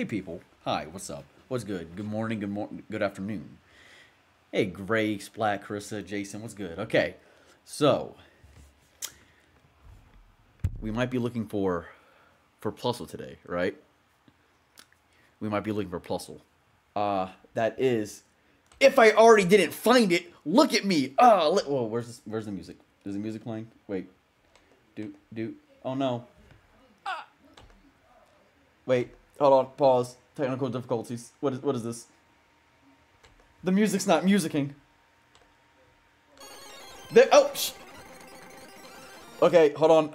Hey people, hi, what's up? What's good? Good morning, good afternoon. Hey Gray, Splat, Carissa, Jason, what's good? Okay, so we might be looking for Plusle today, right? We might be looking for Plusle. That is, if I already didn't find it, look at me. Whoa, where's the music? Is the music playing? Wait. Oh no. Wait, hold on, pause. Technical difficulties. What is this? The music's not musicking. Okay, hold on.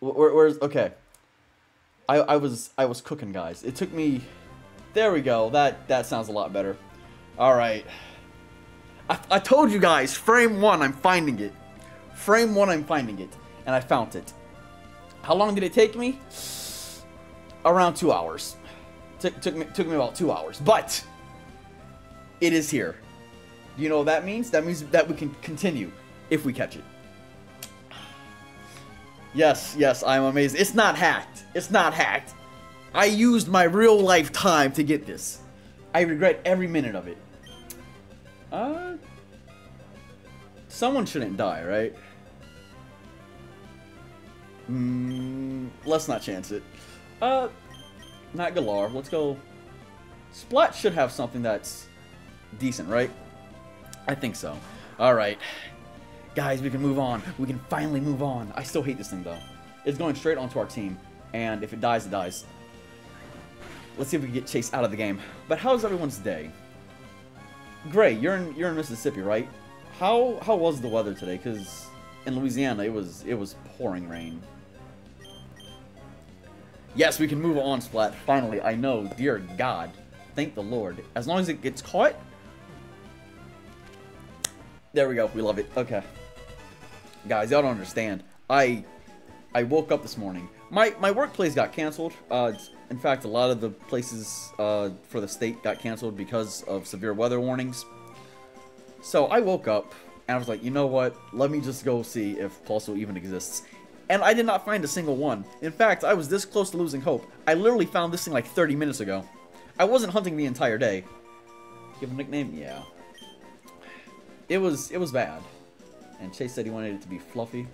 Where's okay? I was cooking, guys. It took me. There we go. That sounds a lot better. All right. I told you guys, frame one, I'm finding it. Frame one, I'm finding it, and I found it. How long did it take me? Around 2 hours. Took me about 2 hours, but it is here. You know what that means? That means that we can continue if we catch it. Yes, I'm amazing. It's not hacked. It's not hacked. I used my real life time to get this. I regret every minute of it. Someone shouldn't die, right? Let's not chance it. Not Galar. Let's go. Splat should have something that's decent, right? I think so. All right. Guys, we can move on. We can finally move on. I still hate this thing, though. It's going straight onto our team, and if it dies, it dies. Let's see if we can get Chase out of the game. But how's everyone's day? Gray, you're in Mississippi, right? How was the weather today? Because in Louisiana, it was pouring rain. Yes, we can move on, Splat. Finally, I know. Dear God. Thank the Lord. As long as it gets caught. There we go. We love it. Okay. Guys, y'all don't understand. I woke up this morning. My workplace got canceled. In fact, a lot of the places for the state got canceled because of severe weather warnings. So I woke up and I was like, you know what? Let me just go see if Plusle even exists. And I did not find a single one. In fact, I was this close to losing hope. I literally found this thing like 30 minutes ago. I wasn't hunting the entire day. Give him a nickname? Yeah. It was bad. And Chase said he wanted it to be fluffy.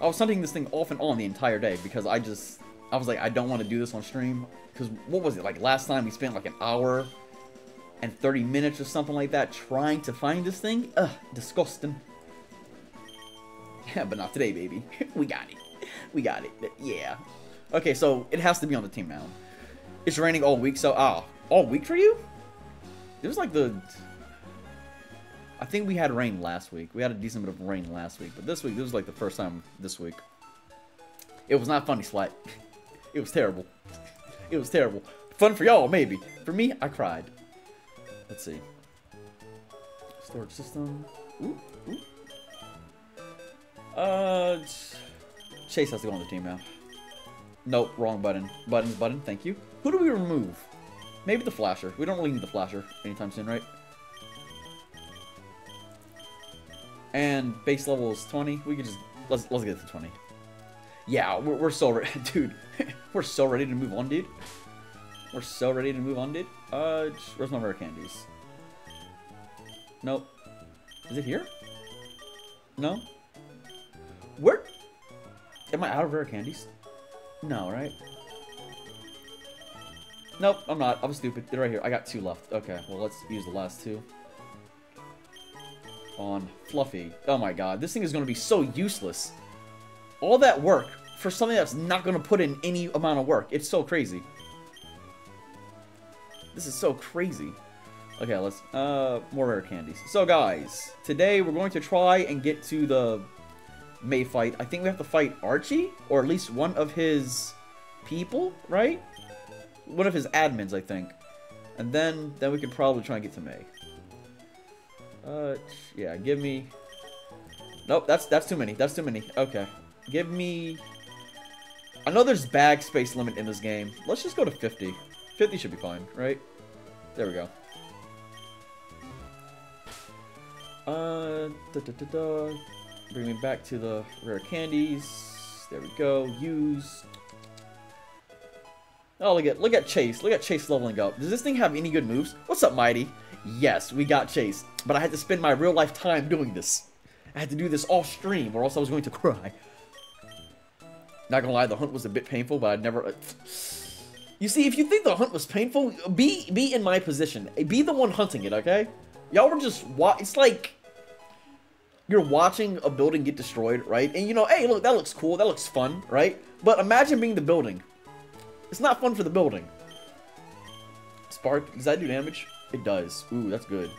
I was hunting this thing off and on the entire day because I was like, I don't want to do this on stream. Because what was it? Like last time we spent like an hour and 30 minutes or something like that trying to find this thing? Ugh, disgusting. Yeah, but not today, baby. We got it. We got it. Yeah. Okay, so it has to be on the team now. It's raining all week, so... all week for you? It was like the... I think we had rain last week. We had a decent bit of rain last week. But this week, this was like the first time this week. It was not funny, Splat. It was terrible. It was terrible. Fun for y'all, maybe. For me, I cried. Let's see. Storage system. Ooh, ooh. Chase has to go on the team now. Nope, wrong button. Button, thank you. Who do we remove? Maybe the Flasher. We don't really need the Flasher anytime soon, right? And base level is 20. We could just... Let's get to 20. Yeah, we're so ready. Dude, we're so ready to move on, dude. We're so ready to move on, dude. Where's my rare candies? Nope. Is it here? No? Where? Am I out of rare candies? No, right? Nope, I'm not. I'm stupid. They're right here. I got two left. Okay, well, let's use the last two. On Fluffy. Oh my god, this thing is going to be so useless. All that work for something that's not going to put in any amount of work. It's so crazy. This is so crazy. Okay, let's... more rare candies. So, guys, today we're going to try and get to the... May fight. I think we have to fight Archie, or at least one of his people, right? One of his admins, I think. And then we can probably try and get to May. Yeah, give me... Nope, that's too many. That's too many. Okay. Give me... I know there's bag space limit in this game. Let's just go to 50. 50 should be fine, right? There we go. Bring me back to the rare candies. There we go. Use. Oh, look at Chase. Look at Chase leveling up. Does this thing have any good moves? What's up, Mighty? Yes, we got Chase. But I had to spend my real life time doing this. I had to do this off stream or else I was going to cry. Not gonna lie, the hunt was a bit painful, but I never... You see, if you think the hunt was painful, be in my position. Be the one hunting it, okay? Y'all were just it's like... You're watching a building get destroyed, right? And you know, hey, look, that looks cool, that looks fun, right? But imagine being the building. It's not fun for the building. Spark, does that do damage? It does. Ooh, that's good.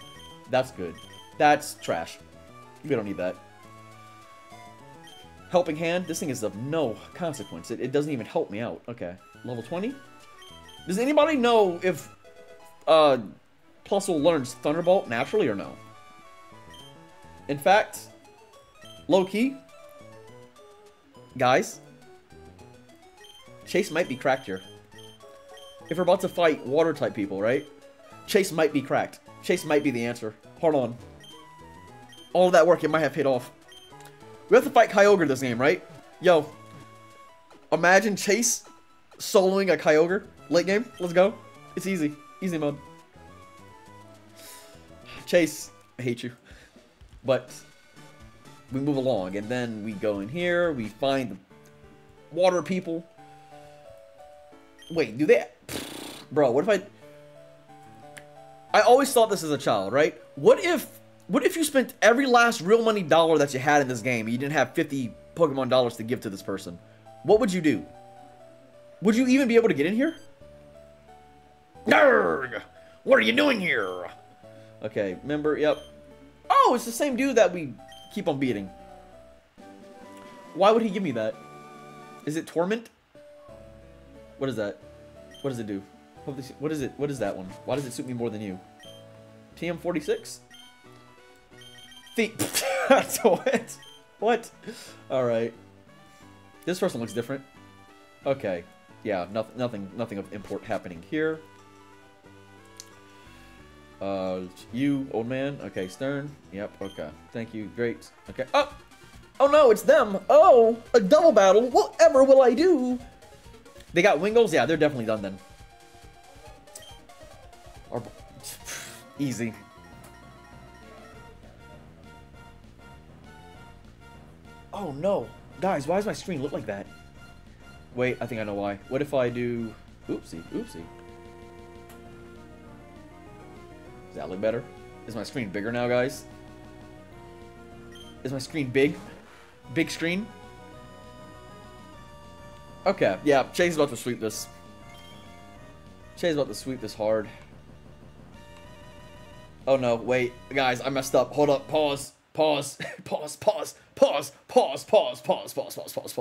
That's good. That's trash. We don't need that. Helping hand? This thing is of no consequence. It doesn't even help me out. Okay. Level 20? Does anybody know if Plusle learns Thunderbolt naturally or no? In fact, low-key, guys, Chase might be cracked here. If we're about to fight water-type people, right? Chase might be cracked. Chase might be the answer. Hold on. All of that work, it might have paid off. We have to fight Kyogre this game, right? Yo, imagine Chase soloing a Kyogre late game. Let's go. It's easy. Easy mode. Chase, I hate you. But we move along, and then we go in here. We find the water people. Wait, do they... Bro, what if I always thought this as a child, right? What if you spent every last real money dollar that you had in this game and you didn't have 50 Pokemon dollars to give to this person? What would you do? Would you even be able to get in here? Nerg! What are you doing here? Okay, remember, yep. Oh, it's the same dude that we keep on beating. Why would he give me that? Is it Torment? What is that? What does it do? What is it? What is that one? Why does it suit me more than you? TM46? What? What? Alright. This person looks different. Okay. Yeah, nothing of import happening here. You, old man. Okay, Stern. Yep, okay. Thank you. Great. Okay. Oh! Oh no, it's them! Oh! A double battle! Whatever will I do? They got Wingles? Yeah, they're definitely done then. Easy. Oh no. Guys, why does my screen look like that? Wait, I think I know why. What if I do... Oopsie, oopsie. Does that look better? Is my screen bigger now, guys? Is my screen big? Big screen? Okay, yeah, Chase is about to sweep this. Chase is about to sweep this hard. Oh no, wait, guys, I messed up. Hold up, pause. Pause, pause, pause, pause, pause, pause, pause, pause, pause, pause,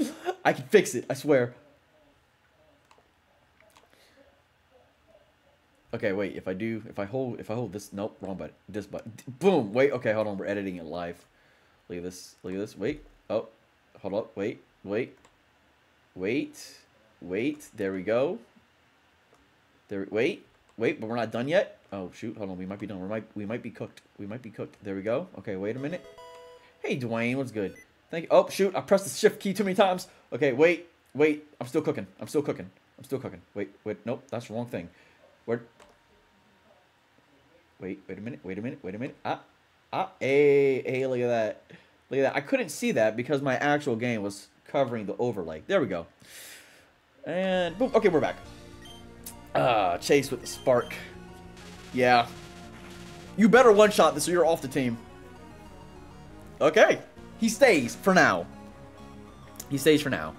pause. I can fix it, I swear. Okay, wait, if I hold this, nope, wrong button, this button, boom, wait, okay, hold on, we're editing it live. Look at this, wait, oh, hold up, wait, wait, wait, wait, there we go. There, wait, wait, but we're not done yet. Oh shoot, hold on, we might be done. We might be cooked. We might be cooked. There we go. Okay, wait a minute. Hey Dwayne, what's good? Thank you. Oh shoot, I pressed the shift key too many times. Okay, wait, wait, I'm still cooking. I'm still cooking. I'm still cooking. Wait, wait, nope, that's the wrong thing. Where? Wait, wait a minute, wait a minute, wait a minute. Ah, hey, hey, look at that. Look at that. I couldn't see that because my actual game was covering the overlay. There we go. And boom. Okay, we're back. Chase with the spark. Yeah. You better one-shot this or you're off the team. Okay. He stays for now. He stays for now.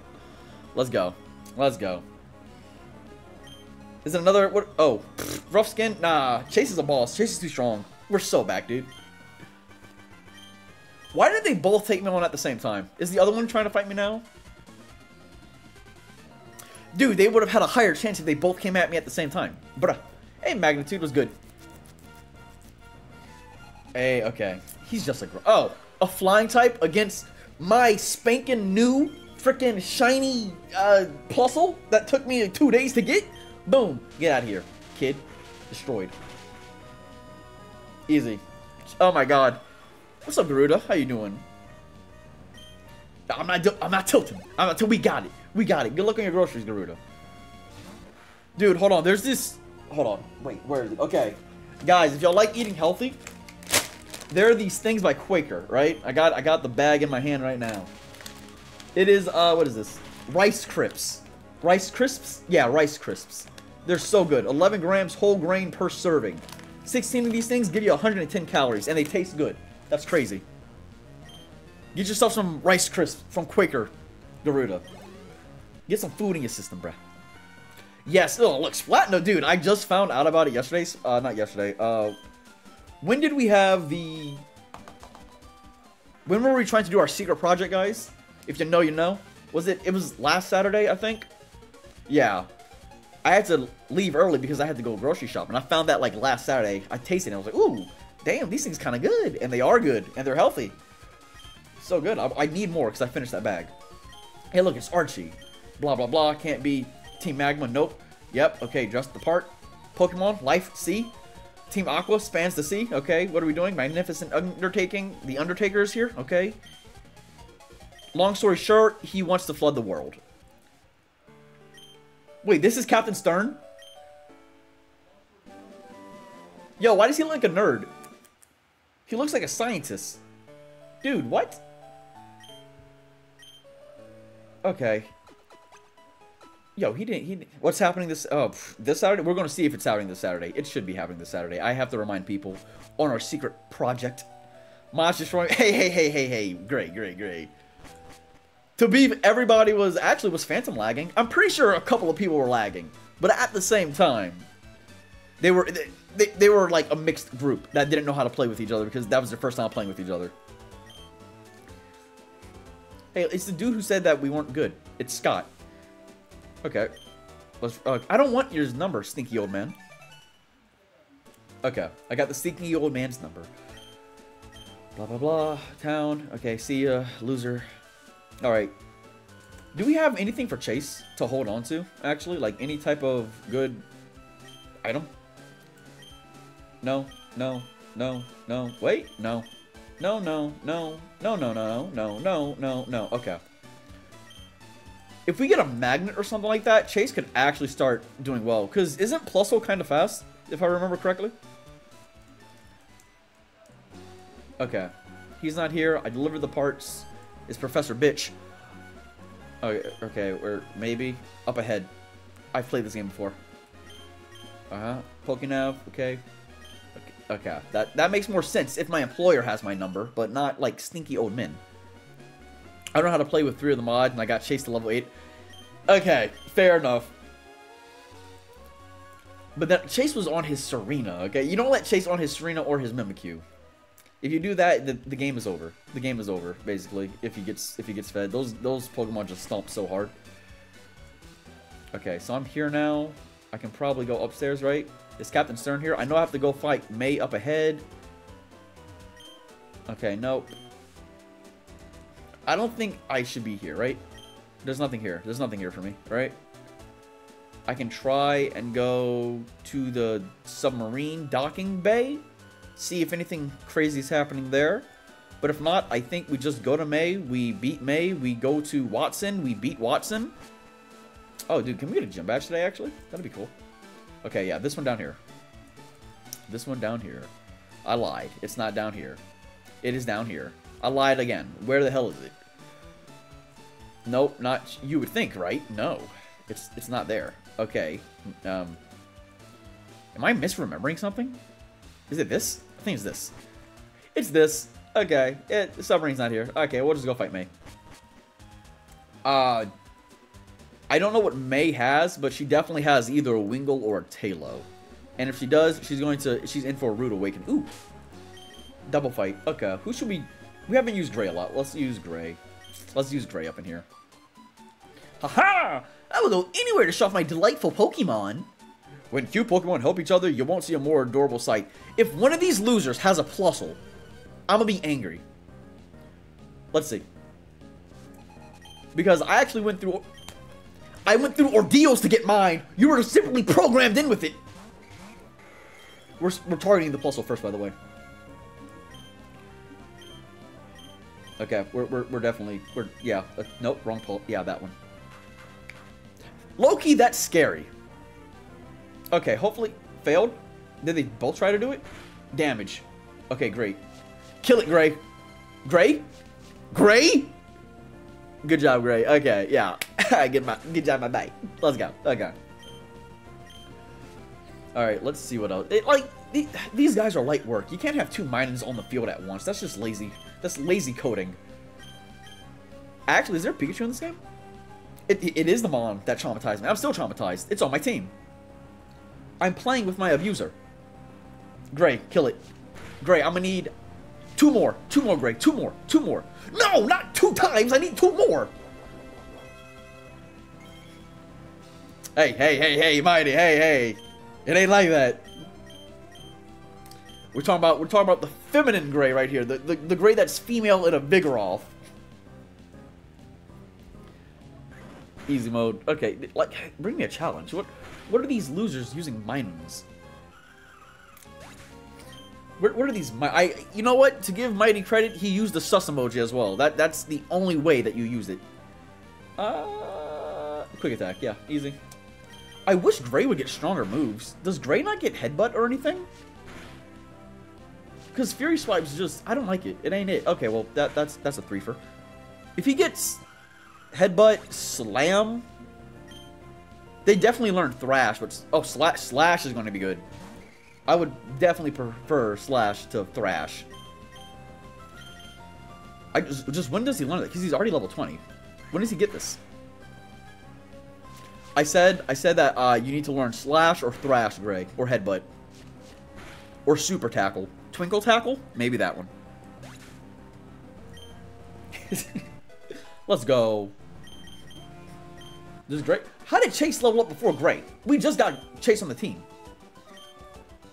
Let's go. Let's go. Is it another... What? Oh. Pfft, rough skin? Nah. Chase is a boss. Chase is too strong. We're so back, dude. Why did they both take me on at the same time? Is the other one trying to fight me now? Dude, they would have had a higher chance if they both came at me at the same time. Bruh. Hey, Magnitude was good. Hey, okay. He's just a... Oh, a flying type against my spanking new freaking shiny Plusle that took me 2 days to get? Boom. Get out of here, kid. Destroyed. Easy. Oh, my God. What's up, Garuda? How you doing? I'm not tilting. I'm not till we got it. We got it. Good luck on your groceries, Garuda. Dude, hold on. There's this... Hold on. Wait, where is it? Okay. Guys, if y'all like eating healthy, there are these things by Quaker, right? I got the bag in my hand right now. It is, what is this? Rice Crisps. Rice Crisps? Yeah, Rice Crisps. They're so good. 11 grams whole grain per serving. 16 of these things give you 110 calories, and they taste good. That's crazy. Get yourself some Rice Crisps from Quaker, Garuda. Get some food in your system, bruh. Yes, oh, look, Splat. No, dude, I just found out about it yesterday. Not yesterday. When did we have the... When were we trying to do our secret project, guys? If you know, you know. Was it... It was last Saturday, I think? Yeah. I had to leave early because I had to go grocery shopping. I found that, like, last Saturday. I tasted it. I was like, ooh, damn, these things kind of good. And they are good. And they're healthy. So good. I need more because I finished that bag. Hey, look, it's Archie. Blah, blah, blah. Can't be Team Magma. Nope. Yep. Okay, just the part. Pokemon. Life. Sea. Team Aqua spans the sea. Okay, what are we doing? Magnificent undertaking. The Undertaker is here. Okay. Long story short, he wants to flood the world. Wait, this is Captain Stern? Yo, why does he look like a nerd? He looks like a scientist. Dude, what? Okay. Yo, he didn't. What's happening this? Oh, this Saturday. We're gonna see if it's happening this Saturday. It should be happening this Saturday. I have to remind people on our secret project. Mods destroying. Hey. Gray. To be, everybody was Phantom lagging. I'm pretty sure a couple of people were lagging, but at the same time, they were like a mixed group that didn't know how to play with each other because that was their first time playing with each other. Hey, it's the dude who said that we weren't good. It's Scott. Okay. Let's, I don't want your number, stinky old man. Okay. I got the stinky old man's number. Blah, blah, blah. Town. Okay, see ya, loser. Alright. Do we have anything for Chase to hold on to, actually? Like, any type of good item? No. Wait, no. No. Okay. If we get a magnet or something like that, Chase could actually start doing well. Because isn't Plusle kind of fast, if I remember correctly? Okay. He's not here. I delivered the parts. It's Professor Bitch. Okay, we're maybe up ahead. I've played this game before. Uh-huh. Pokénav, okay. Okay. That makes more sense if my employer has my number, but not like stinky old men. I don't know how to play with 3 of the mod, and I got Chase to level 8. Okay, fair enough. But that Chase was on his Serena, okay? You don't let Chase on his Serena or his Mimikyu. If you do that, the game is over. The game is over, basically, if he gets fed. Those Pokemon just stomp so hard. Okay, so I'm here now. I can probably go upstairs, right? Is Captain Stern here? I know I have to go fight May up ahead. Okay, nope. I don't think I should be here, right? There's nothing here. There's nothing here for me, right? I can try and go to the submarine docking bay. See if anything crazy is happening there. But if not, I think we just go to May. We beat May. We go to Watson. We beat Watson. Oh, dude, can we get a gym badge today, actually? That'd be cool. Okay, yeah, this one down here. This one down here. I lied. It's not down here. It is down here. I lied again. Where the hell is it? Nope, not... You would think, right? No. It's not there. Okay. Am I misremembering something? Is it this? I think it's this. It's this. Okay. The submarine's not here. Okay, we'll just go fight May. I don't know what May has, but she definitely has either a Wingull or a Talo. And if she does, she's in for a rude awakening. Ooh. Double fight. Okay. Who should we... We haven't used Gray a lot. Let's use Gray. Let's use Gray up in here. Haha! I will go anywhere to show off my delightful Pokemon. When cute Pokemon help each other, you won't see a more adorable sight. If one of these losers has a Plusle, I'm gonna be angry. Let's see. Because I actually went through... I went through ordeals to get mine. You were simply programmed in with it. We're targeting the Plusle first, by the way. Okay, we're definitely, yeah, nope, wrong pull, yeah, that one. Loki, that's scary. Okay, hopefully... Failed? Did they both try to do it? Damage. Okay, great. Kill it, Gray. Gray? Gray? Good job, Gray. Okay, yeah. Good job, my mate. Let's go. Okay. Alright, let's see what else. These guys are light work. You can't have two Minans on the field at once. That's just lazy. That's lazy coding. Actually, is there a Pikachu in this game? It is the mom that traumatized me. I'm still traumatized. It's on my team. I'm playing with my abuser. Gray, kill it. Gray, I'm gonna need two more. Two more, Gray. Two more. Two more. No, not two times. I need two more. Hey, hey, hey, hey, Mighty. Hey, hey. It ain't like that. We're talking about the feminine Gray right here. The Gray that's female in a Vigoroth. Easy mode. Okay, like, bring me a challenge. What are these losers using Minans? What are these? You know what? To give Mighty credit, he used the sus emoji as well. That's the only way that you use it. Quick attack. Yeah, easy. I wish Gray would get stronger moves. Does Gray not get headbutt or anything? Because Fury Swipe's just... I don't like it. It ain't it. Okay, well, that's a threefer. If he gets headbutt, slam... They definitely learned Thrash, but... Oh, Slash is going to be good. I would definitely prefer Slash to Thrash. Just when does he learn that? Because he's already level 20. When does he get this? I said that you need to learn Slash or Thrash, Gray. Or Headbutt. Or Super Tackle. Twinkle Tackle? Maybe that one. Let's go. This is great. How did Chase level up before Gray? We just got Chase on the team.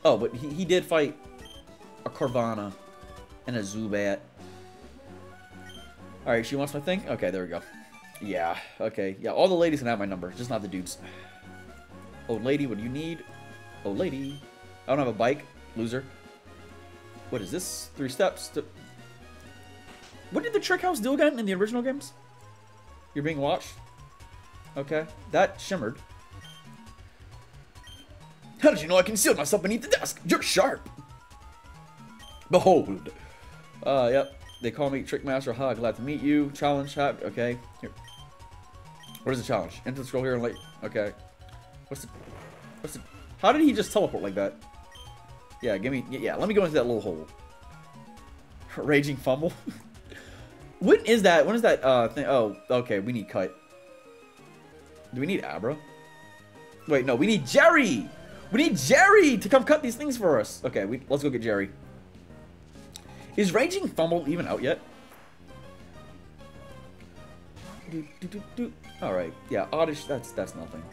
Oh, but he did fight a Carvana and a Zubat. Alright, she wants my thing? Okay, there we go. Yeah, okay. Yeah, all the ladies can have my number, just not the dudes. Old lady, what do you need? Old lady. I don't have a bike. Loser. What is this? 3 steps to... What did the Trick House do again in the original games? You're being watched? Okay, that shimmered. How did you know I concealed myself beneath the desk? You're sharp! Behold! Yep. They call me Trick Master. Ha, glad to meet you. Challenge hat. Okay. Here. What is the challenge? Enter the scroll here and like... Okay. What's the... How did he just teleport like that? Yeah, give me... Yeah, let me go into that little hole. Raging fumble. When is that thing? Oh, okay. We need Kite. Do we need Abra? Wait, no, we need Jerry! We need Jerry to come cut these things for us! Okay, let's go get Jerry. Is Raging Fumble even out yet? Alright, yeah, Oddish, that's nothing.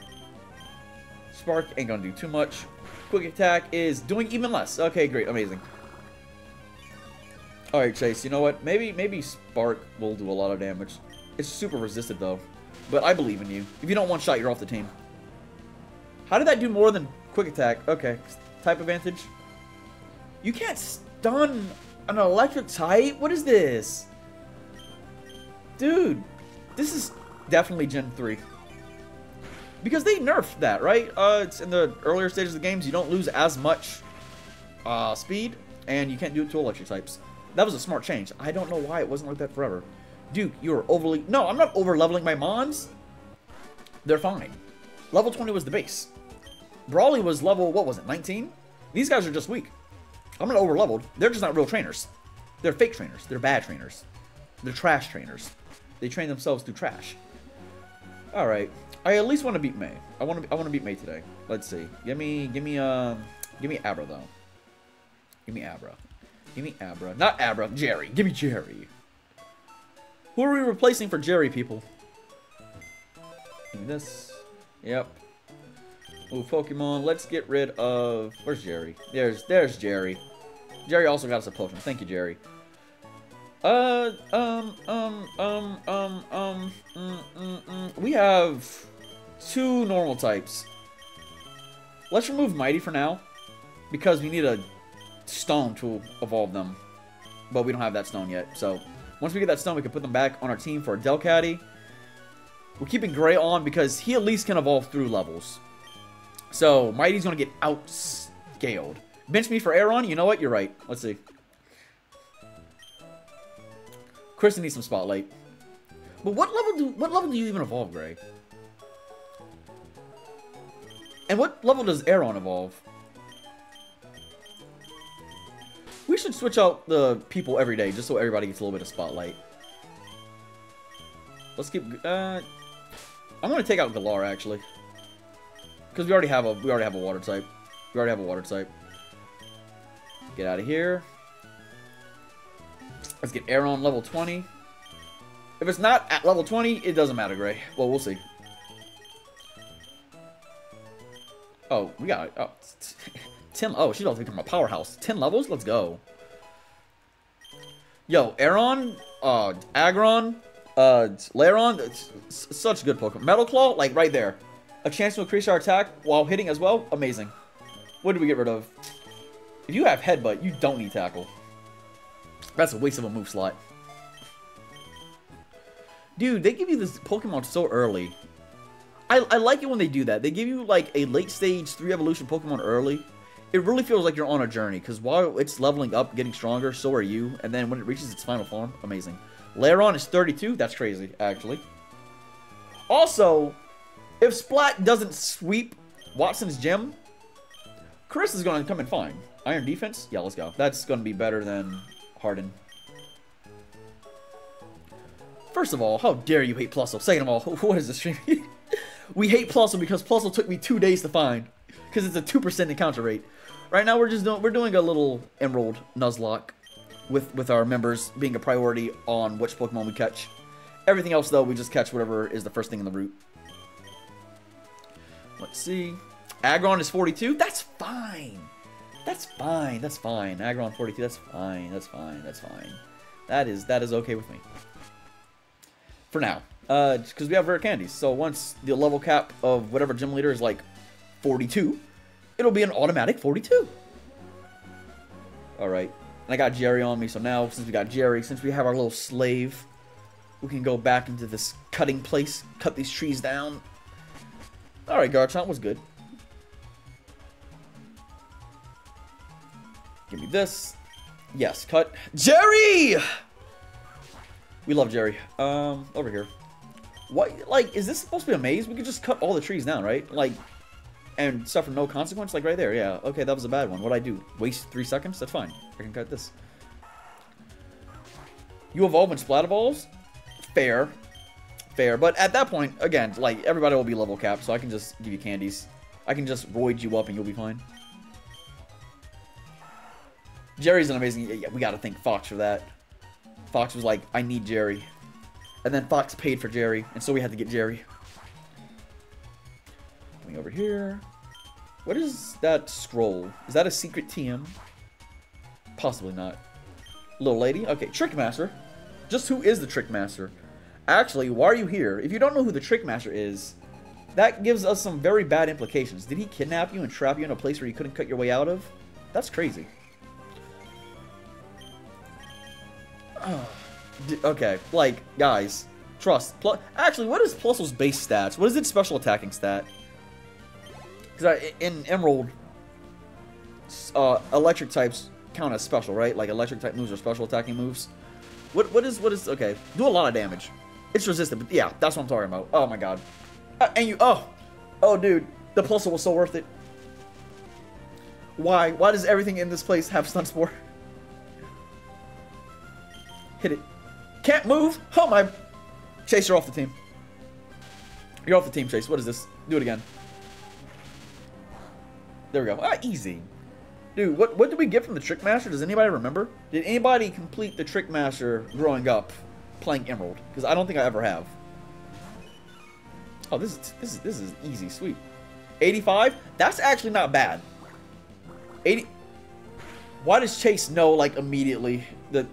Spark ain't gonna do too much. Quick Attack is doing even less. Okay, great, amazing. Alright, Chase, you know what? Maybe Spark will do a lot of damage. It's super resisted, though. But I believe in you. If you don't one-shot, you're off the team. How did that do more than quick attack? Okay. Type advantage. You can't stun an electric type? What is this? Dude. This is definitely Gen 3. Because they nerfed that, right? It's in the earlier stages of the games. You don't lose as much speed. And you can't do it to electric types. That was a smart change. I don't know why it wasn't like that forever. Duke, you are overly... No, I'm not over-leveling my Mons. They're fine. Level 20 was the base. Brawly was level... What was it? 19? These guys are just weak. I'm not over-leveled. They're just not real trainers. They're fake trainers. They're bad trainers. They're trash trainers. They train themselves through trash. Alright. I at least want to beat May. I want to beat May today. Let's see. Give me Abra, though. Give me Abra. Not Abra. Jerry. Give me Jerry. Who are we replacing for Jerry, people? Give me this. Yep. Ooh, Pokemon. Let's get rid of... Where's Jerry? There's Jerry. Jerry also got us a potion. Thank you, Jerry. We have 2 normal types. Let's remove Mighty for now. Because we need a stone to evolve them. But we don't have that stone yet, so... Once we get that stone, we can put them back on our team for a Delcatty. We're keeping Gray on because he at least can evolve through levels. So Mighty's gonna get outscaled. Bench me for Aron? You know what? You're right. Let's see. Kristen needs some spotlight. But what level do you even evolve, Gray? And what level does Aron evolve? We should switch out the people every day just so everybody gets a little bit of spotlight. Let's keep. I'm gonna take out Galar actually, because we already have a water type. We already have a water type. Get out of here. Let's get Aron level 20. If it's not at level 20, it doesn't matter, Gray. Well, we'll see. Oh, we got it. Oh, 10. Oh, she's about to become a powerhouse. 10 levels? Let's go. Yo, Aron, Aggron, Laron, such good Pokemon. Metal Claw, like right there. A chance to increase our attack while hitting as well. Amazing. What did we get rid of? If you have Headbutt, you don't need Tackle. That's a waste of a move slot. Dude, they give you this Pokemon so early. I like it when they do that. They give you like a late stage 3 evolution Pokemon early. It really feels like you're on a journey, because while it's leveling up, getting stronger, so are you. And then when it reaches its final form, amazing. Laron is 32. That's crazy, actually. Also, if Splat doesn't sweep Watson's gym, Chris is going to come in fine. Iron defense? Yeah, let's go. That's going to be better than Harden. First of all, how dare you hate Plusle? Second of all, what is this stream? We hate Plusle because Plusle took me 2 days to find, because it's a 2% encounter rate. Right now we're doing a little Emerald Nuzlocke with our members being a priority on which Pokemon we catch. Everything else though, we just catch whatever is the first thing in the route. Let's see. Aggron is 42. That's fine. That's fine. That's fine. Aggron 42. That's fine. That's fine. That's fine. That is okay with me. For now, because we have rare candies. So once the level cap of whatever gym leader is like 42, it'll be an automatic 42. All right, and I got Jerry on me. So now, since we got Jerry, since we have our little slave, we can go back into this cutting place, cut these trees down. All right, Garchomp was good. Give me this. Yes, cut Jerry. We love Jerry. Over here. What? Like, is this supposed to be a maze? We could just cut all the trees down, right? Like, and suffer no consequence? Like, right there, yeah. Okay, that was a bad one. What'd I do? Waste 3 seconds? That's fine. I can cut this. You evolve when Splat evolves? Fair. Fair. But at that point, again, like, everybody will be level capped, so I can just give you candies. I can just roid you up and you'll be fine. Jerry's an amazing... Yeah, we gotta thank Fox for that. Fox was like, I need Jerry. And then Fox paid for Jerry, and so we had to get Jerry. Coming over here. What is that scroll? Is that a secret TM? Possibly not. Little lady? Okay, Trickmaster. Just who is the Trickmaster? Actually, why are you here? If you don't know who the Trickmaster is, that gives us some very bad implications. Did he kidnap you and trap you in a place where you couldn't cut your way out of? That's crazy. Okay, like, guys, trust. Actually, what is Plusle's base stats? What is its special attacking stat? Because in Emerald, electric types count as special, right? Like, electric type moves are special attacking moves. What is, okay, do a lot of damage. It's resistant, but yeah, that's what I'm talking about. Oh my god. And you, oh dude, the Plusle was so worth it. Why does everything in this place have stun spore? Hit it. Can't move. Oh my. Chase, you're off the team. You're off the team, Chase. What is this? Do it again. There we go. Ah, easy. Dude, what did we get from the Trickmaster? Does anybody remember? Did anybody complete the Trickmaster growing up playing Emerald? Because I don't think I ever have. Oh, this is easy. Sweet. 85? That's actually not bad. 80. Why does Chase know, like, immediately the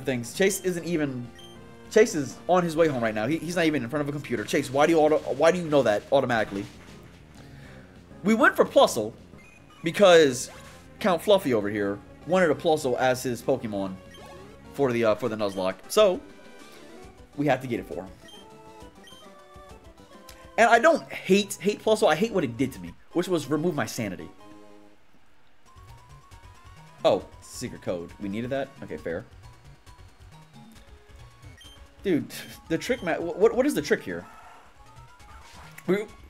things? Chase isn't even... Chase is on his way home right now. He's not even in front of a computer. Chase, why do you know that automatically? We went for Plusle because Count Fluffy over here wanted a Plusle as his Pokemon for the Nuzlocke. So, we have to get it for him. And I don't hate Plusle. I hate what it did to me, which was remove my sanity. Oh, secret code. We needed that? Okay, fair. Dude, the trick map. What is the trick here?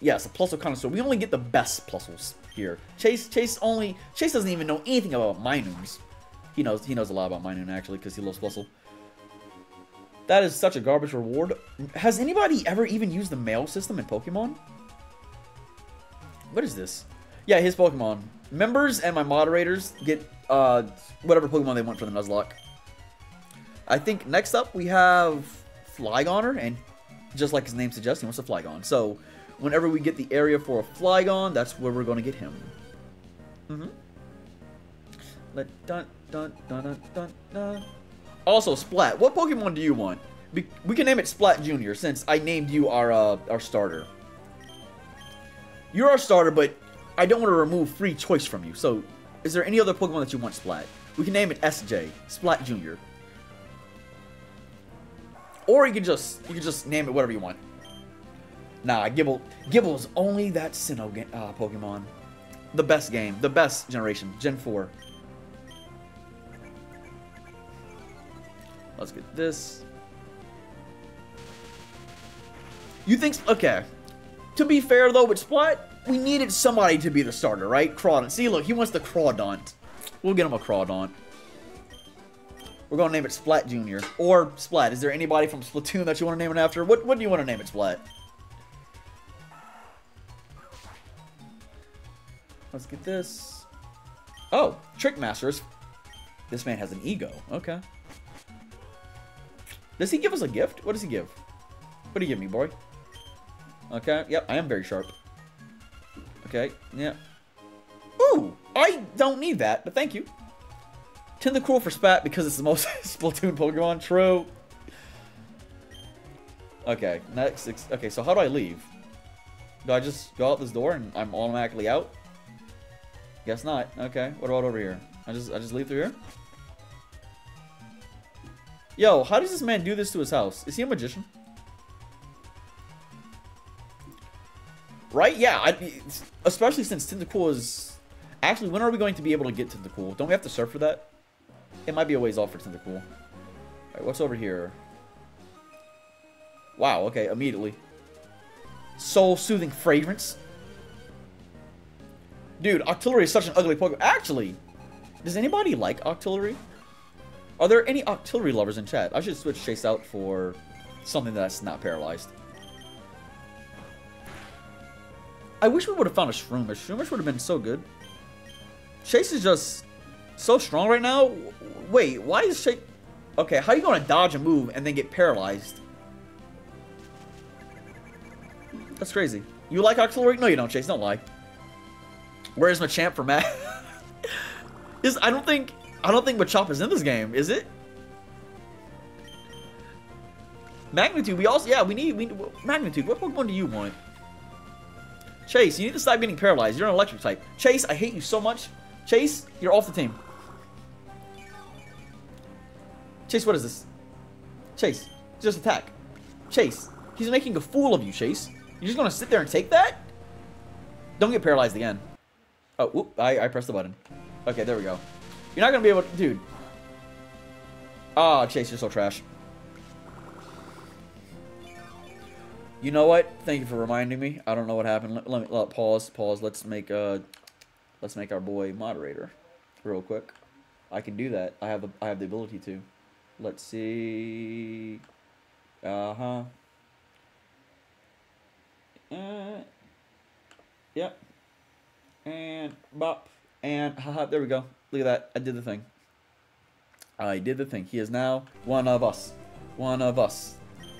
Yes, a Plusle connoisseur. We only get the best Plusles here. Chase doesn't even know anything about Minooms. He knows a lot about Minun actually because he loves Plusle. That is such a garbage reward. Has anybody ever even used the mail system in Pokemon? What is this? Yeah, his Pokemon. Members and my moderators get whatever Pokemon they want for the Nuzlocke. I think next up we have Flygoner, and just like his name suggests, he wants a Flygon. So whenever we get the area for a Flygon, that's where we're going to get him. Also, Splat. What Pokemon do you want? We can name it Splat Jr. since I named you our starter. You're our starter, but I don't want to remove free choice from you. So, is there any other Pokemon that you want, Splat? We can name it SJ, Splat Jr. Or you can just name it whatever you want. Nah, Gibble's only that Sinnoh Pokemon. The best game, the best generation, Gen 4. Let's get this. You think... Okay. To be fair, though, with Splat, we needed somebody to be the starter, right? Crawdont. See, look, he wants the Crawdont. We'll get him a Crawdont. We're going to name it Splat Jr. Or Splat. Is there anybody from Splatoon that you want to name it after? What do you want to name it, Splat? Let's get this. Oh, Trick Masters. This man has an ego. Okay. Does he give us a gift? What does he give? What do you give me, boy? Okay, yep, I am very sharp. Okay, yeah. Ooh, I don't need that, but thank you. Tentacruel for Spat because it's the most Splatoon Pokemon. True. Okay, next. Okay, so how do I leave? Do I just go out this door and I'm automatically out? Guess not. Okay, what about over here? I just leave through here? Yo, how does this man do this to his house? Is he a magician? Right? Yeah, especially since Tentacruel is... Actually, when are we going to be able to get Tentacruel? Don't we have to surf for that? It might be a ways off for Tentacruel. Alright, what's over here? Wow, okay, immediately. Soul-soothing fragrance. Dude, Octillery is such an ugly Pokemon. Actually, does anybody like Octillery? Are there any Octillery lovers in chat? I should switch Chase out for something that's not paralyzed. I wish we would have found a Shroomish. Shroomish would have been so good. Chase is just so strong right now. Wait, why is Chase... Okay, how are you going to dodge a move and then get paralyzed? That's crazy. You like Octillery? No, you don't, Chase. Don't lie. Where's Machamp for Matt? I don't think Machop is in this game, is it? Magnitude, Magnitude, what Pokemon do you want? Chase, you need to stop getting paralyzed. You're an electric type. Chase, I hate you so much. Chase, you're off the team. Chase, what is this? Chase, just attack. Chase, he's making a fool of you, Chase. You're just gonna sit there and take that? Don't get paralyzed again. Oh, whoop, I pressed the button. Okay, there we go. You're not going to be able to... Dude. Ah, Chase, you're so trash. You know what? Thank you for reminding me. I don't know what happened. Let me pause. Let's make our boy moderator real quick. I can do that. I have the ability to. Let's see. Yep. And bop. And haha, there we go. Look at that. I did the thing. I did the thing. He is now one of us. One of us.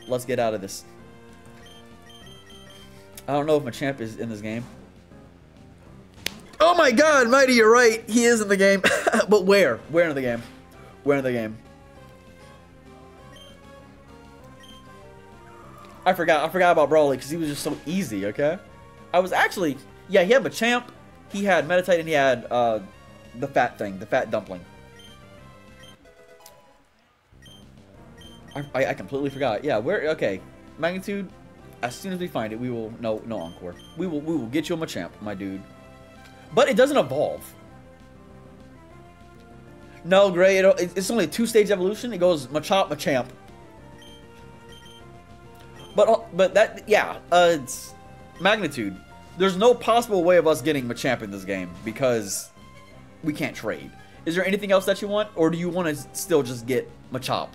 Let's get out of this. I don't know if Machamp is in this game. Oh my god, Mighty, you're right. He is in the game. But where? Where in the game? Where in the game? I forgot about Brawly because he was just so easy, okay? Yeah, he had Machamp. He had Meditate and he had... the fat thing, the fat dumpling. I completely forgot. Yeah, where? Okay, Magnitude, As soon as we find it, we will... No Encore. We will get you a Machamp, my dude. But it doesn't evolve. No, Gray, it's only a two-stage evolution. It goes Machop, Machamp. But that, yeah, it's Magnitude. There's no possible way of us getting Machamp in this game because we can't trade. Is there anything else that you want? Or do you want to still just get Machop?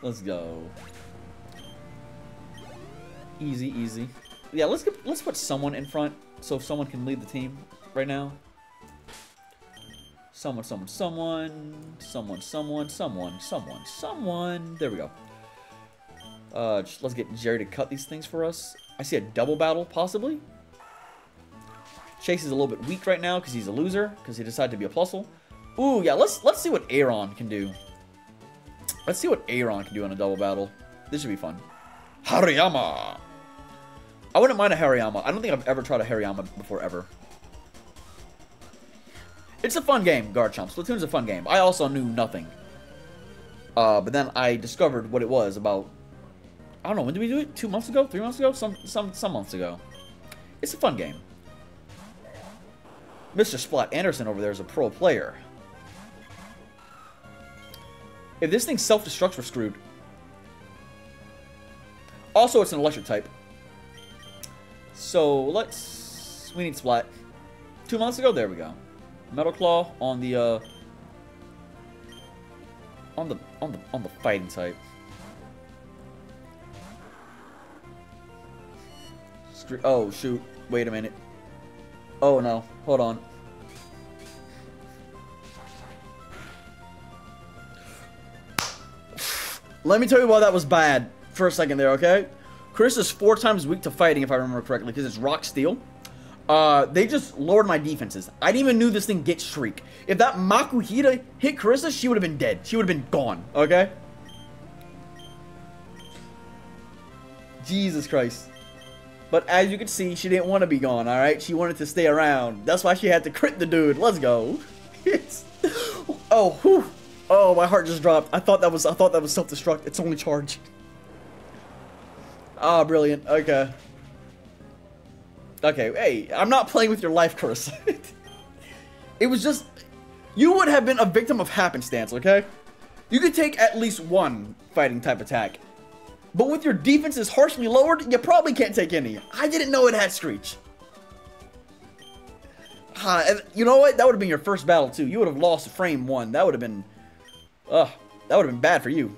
Let's go. Easy, easy. Yeah, let's put someone in front so someone can lead the team right now. Someone. There we go. Let's get Jerry to cut these things for us. I see a double battle, possibly. Chase is a little bit weak right now because he's a loser, because he decided to be a Plusle. Ooh, yeah, let's see what Aron can do. Let's see what Aron can do in a double battle. This should be fun. Hariyama! I wouldn't mind a Hariyama. I don't think I've ever tried a Hariyama before, ever. It's a fun game, Garchomp. Splatoon's a fun game. I also knew nothing. But then I discovered what it was about... I don't know, when did we do it? 2 months ago? 3 months ago? Some months ago. It's a fun game. Mr. Splat Anderson over there is a pro player. If this thing self-destructs, we're screwed. Also, it's an electric type. So, we need Splat. 2 months ago? There we go. Metal Claw on the, on the fighting type. Oh, shoot. Wait a minute. Oh, no. Hold on. Let me tell you why that was bad for a second there, okay? Chris is 4 times weak to fighting, if I remember correctly, because it's Rock Steel. They just lowered my defenses. I didn't even knew this thing gets Shriek. If that Makuhita hit Carissa, she would have been dead. She would have been gone, okay? Jesus Christ. But as you can see, she didn't want to be gone, alright? She wanted to stay around. That's why she had to crit the dude. Let's go. Oh, whew. Oh, my heart just dropped. I thought that was self-destruct. It's only charge. Ah, brilliant. Okay. Okay, hey, I'm not playing with your life, Carissa. It was just... You would have been a victim of happenstance, okay? You could take at least one fighting type attack. But with your defenses harshly lowered, you probably can't take any. I didn't know it had Screech. And you know what? That would have been your first battle, too. You would have lost frame 1. That would have been... that would have been bad for you.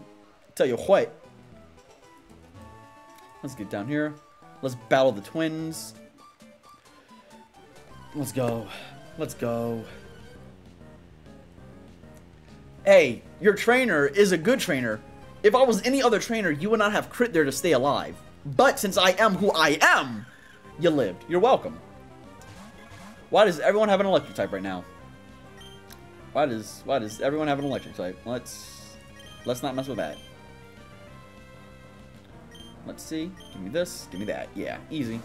I'll tell you what. Let's get down here. Let's battle the twins. Let's go. Let's go. Hey, your trainer is a good trainer. If I was any other trainer, you would not have crit there to stay alive. But since I am who I am, you lived. You're welcome. Why does everyone have an electric type right now? Why does everyone have an electric type? Let's not mess with that. Let's see. Give me this. Give me that. Yeah, easy.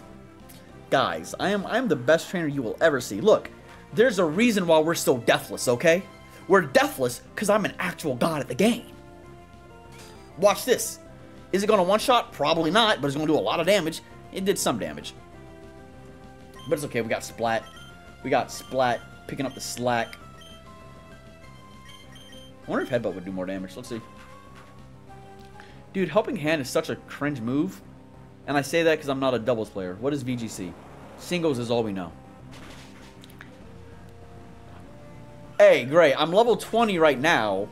Guys, I am the best trainer you will ever see. Look, there's a reason why we're so deathless, okay? We're deathless because I'm an actual god at the game. Watch this. Is it going to one-shot? Probably not, but it's going to do a lot of damage. It did some damage. But it's okay. We got Splat. We got Splat picking up the slack. I wonder if Headbutt would do more damage. Let's see. Dude, Helping Hand is such a cringe move. And I say that because I'm not a doubles player. What is VGC? Singles is all we know. Hey, Gray, I'm level 20 right now.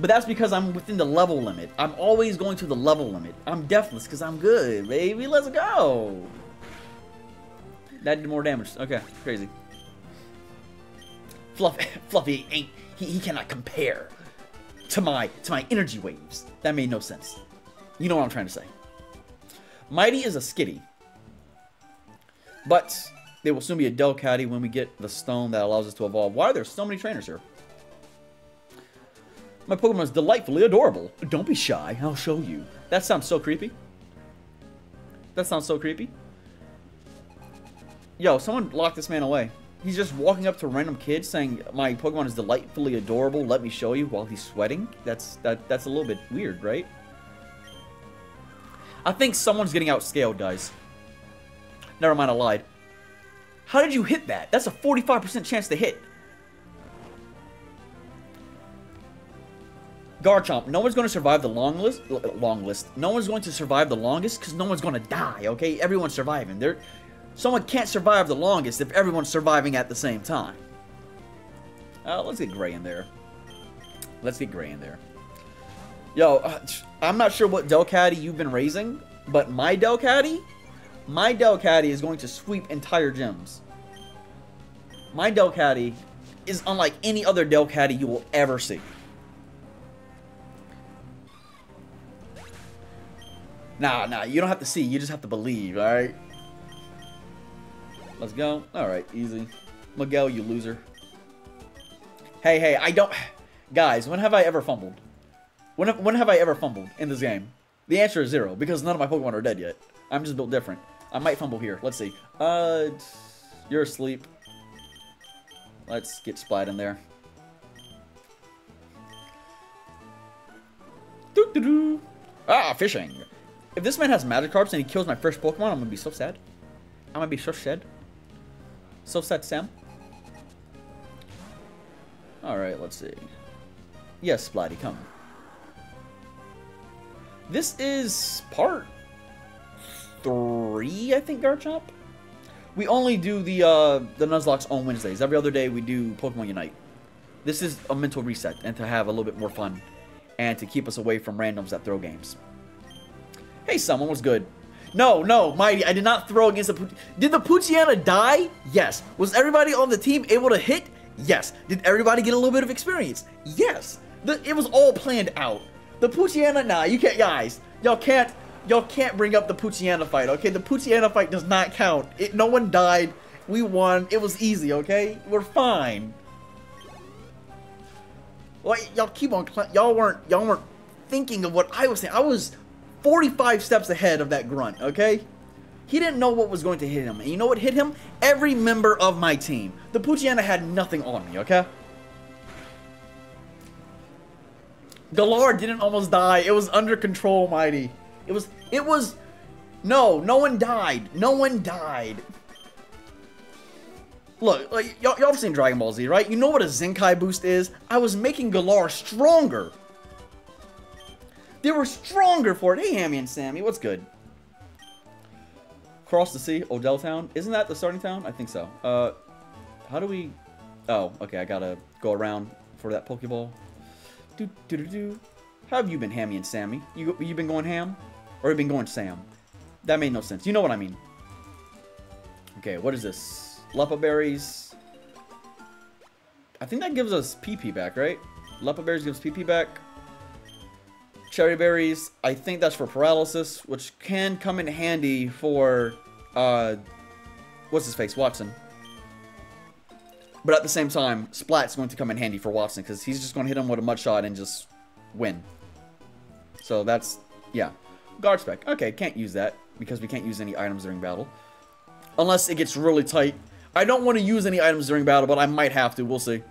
But that's because I'm within the level limit. I'm always going to the level limit. I'm deathless because I'm good, baby. Let's go. That did more damage. Okay, crazy. Fluffy ain't... He cannot compare to my energy waves. That made no sense. You know what I'm trying to say. Mighty is a Skitty. But they will soon be a Delcatty when we get the stone that allows us to evolve. Why are there so many trainers here? My Pokemon is delightfully adorable. Don't be shy. I'll show you. That sounds so creepy. Yo, someone lock this man away. He's just walking up to random kids saying, my Pokemon is delightfully adorable, let me show you, while he's sweating. That's a little bit weird, right? I think someone's getting outscaled, guys. Never mind, I lied. How did you hit that? That's a 45% chance to hit. Garchomp, no one's going to survive the long list. No one's going to survive the longest because no one's going to die, okay? Everyone's surviving. Someone can't survive the longest if everyone's surviving at the same time. Let's get Gray in there. Yo, I'm not sure what Delcatty you've been raising, but my Delcatty is going to sweep entire gyms. My Delcatty is unlike any other Delcatty you will ever see. Nah, you don't have to see, you just have to believe, alright? Let's go. Alright, easy. Miguel, you loser. Hey, I don't... Guys, when have I ever fumbled? When have I ever fumbled in this game? The answer is zero, because none of my Pokemon are dead yet. I'm just built different. I might fumble here. Let's see. You're asleep. Let's get Splat in there. Doo-doo-doo. Ah, fishing. If this man has Magikarps and he kills my first Pokemon, I'm gonna be so sad. So sad, Sam. Alright, let's see. Yes, Splatty, come. This is part 3, I think, Garchomp. We only do the Nuzlocke on Wednesdays. Every other day we do Pokemon Unite. This is a mental reset and to have a little bit more fun and to keep us away from randoms that throw games. Hey, someone was good. No, Mighty, I did not throw against the Poochyena. Did the Poochyena die? Yes. Was everybody on the team able to hit? Yes. Did everybody get a little bit of experience? Yes. It was all planned out. The Poochyena, nah, you can't, guys. Y'all can't bring up the Poochyena fight, okay? The Poochyena fight does not count. No one died. We won. It was easy, okay? We're fine. Well, y'all keep on, y'all weren't thinking of what I was saying. I was 45 steps ahead of that grunt, okay? He didn't know what was going to hit him. And you know what hit him? Every member of my team. The Poochyena had nothing on me, okay? Galar didn't almost die. It was under control, Mighty. No one died. Look, like, y'all have seen Dragon Ball Z, right? You know what a Zenkai boost is? I was making Galar stronger. They were stronger for it. Hey, Hammy and Sammy, what's good? Cross the sea, Odell Town. Isn't that the starting town? I think so. How do we... Oh, okay, I gotta go around for that Pokeball. How have you been, Hammy and Sammy? You been going ham? Or you been going Sam? That made no sense. You know what I mean. Okay, what is this? Lepa Berries. I think that gives us PP back, right? Lepa Berries gives PP back. Cherry Berries, I think that's for paralysis, which can come in handy for, what's-his-face, Watson. But at the same time, Splat's going to come in handy for Watson, because he's just going to hit him with a Mud Shot and just win. So that's, yeah. Guard Spec, okay, can't use that, because we can't use any items during battle. Unless it gets really tight. I don't want to use any items during battle, but I might have to, we'll see.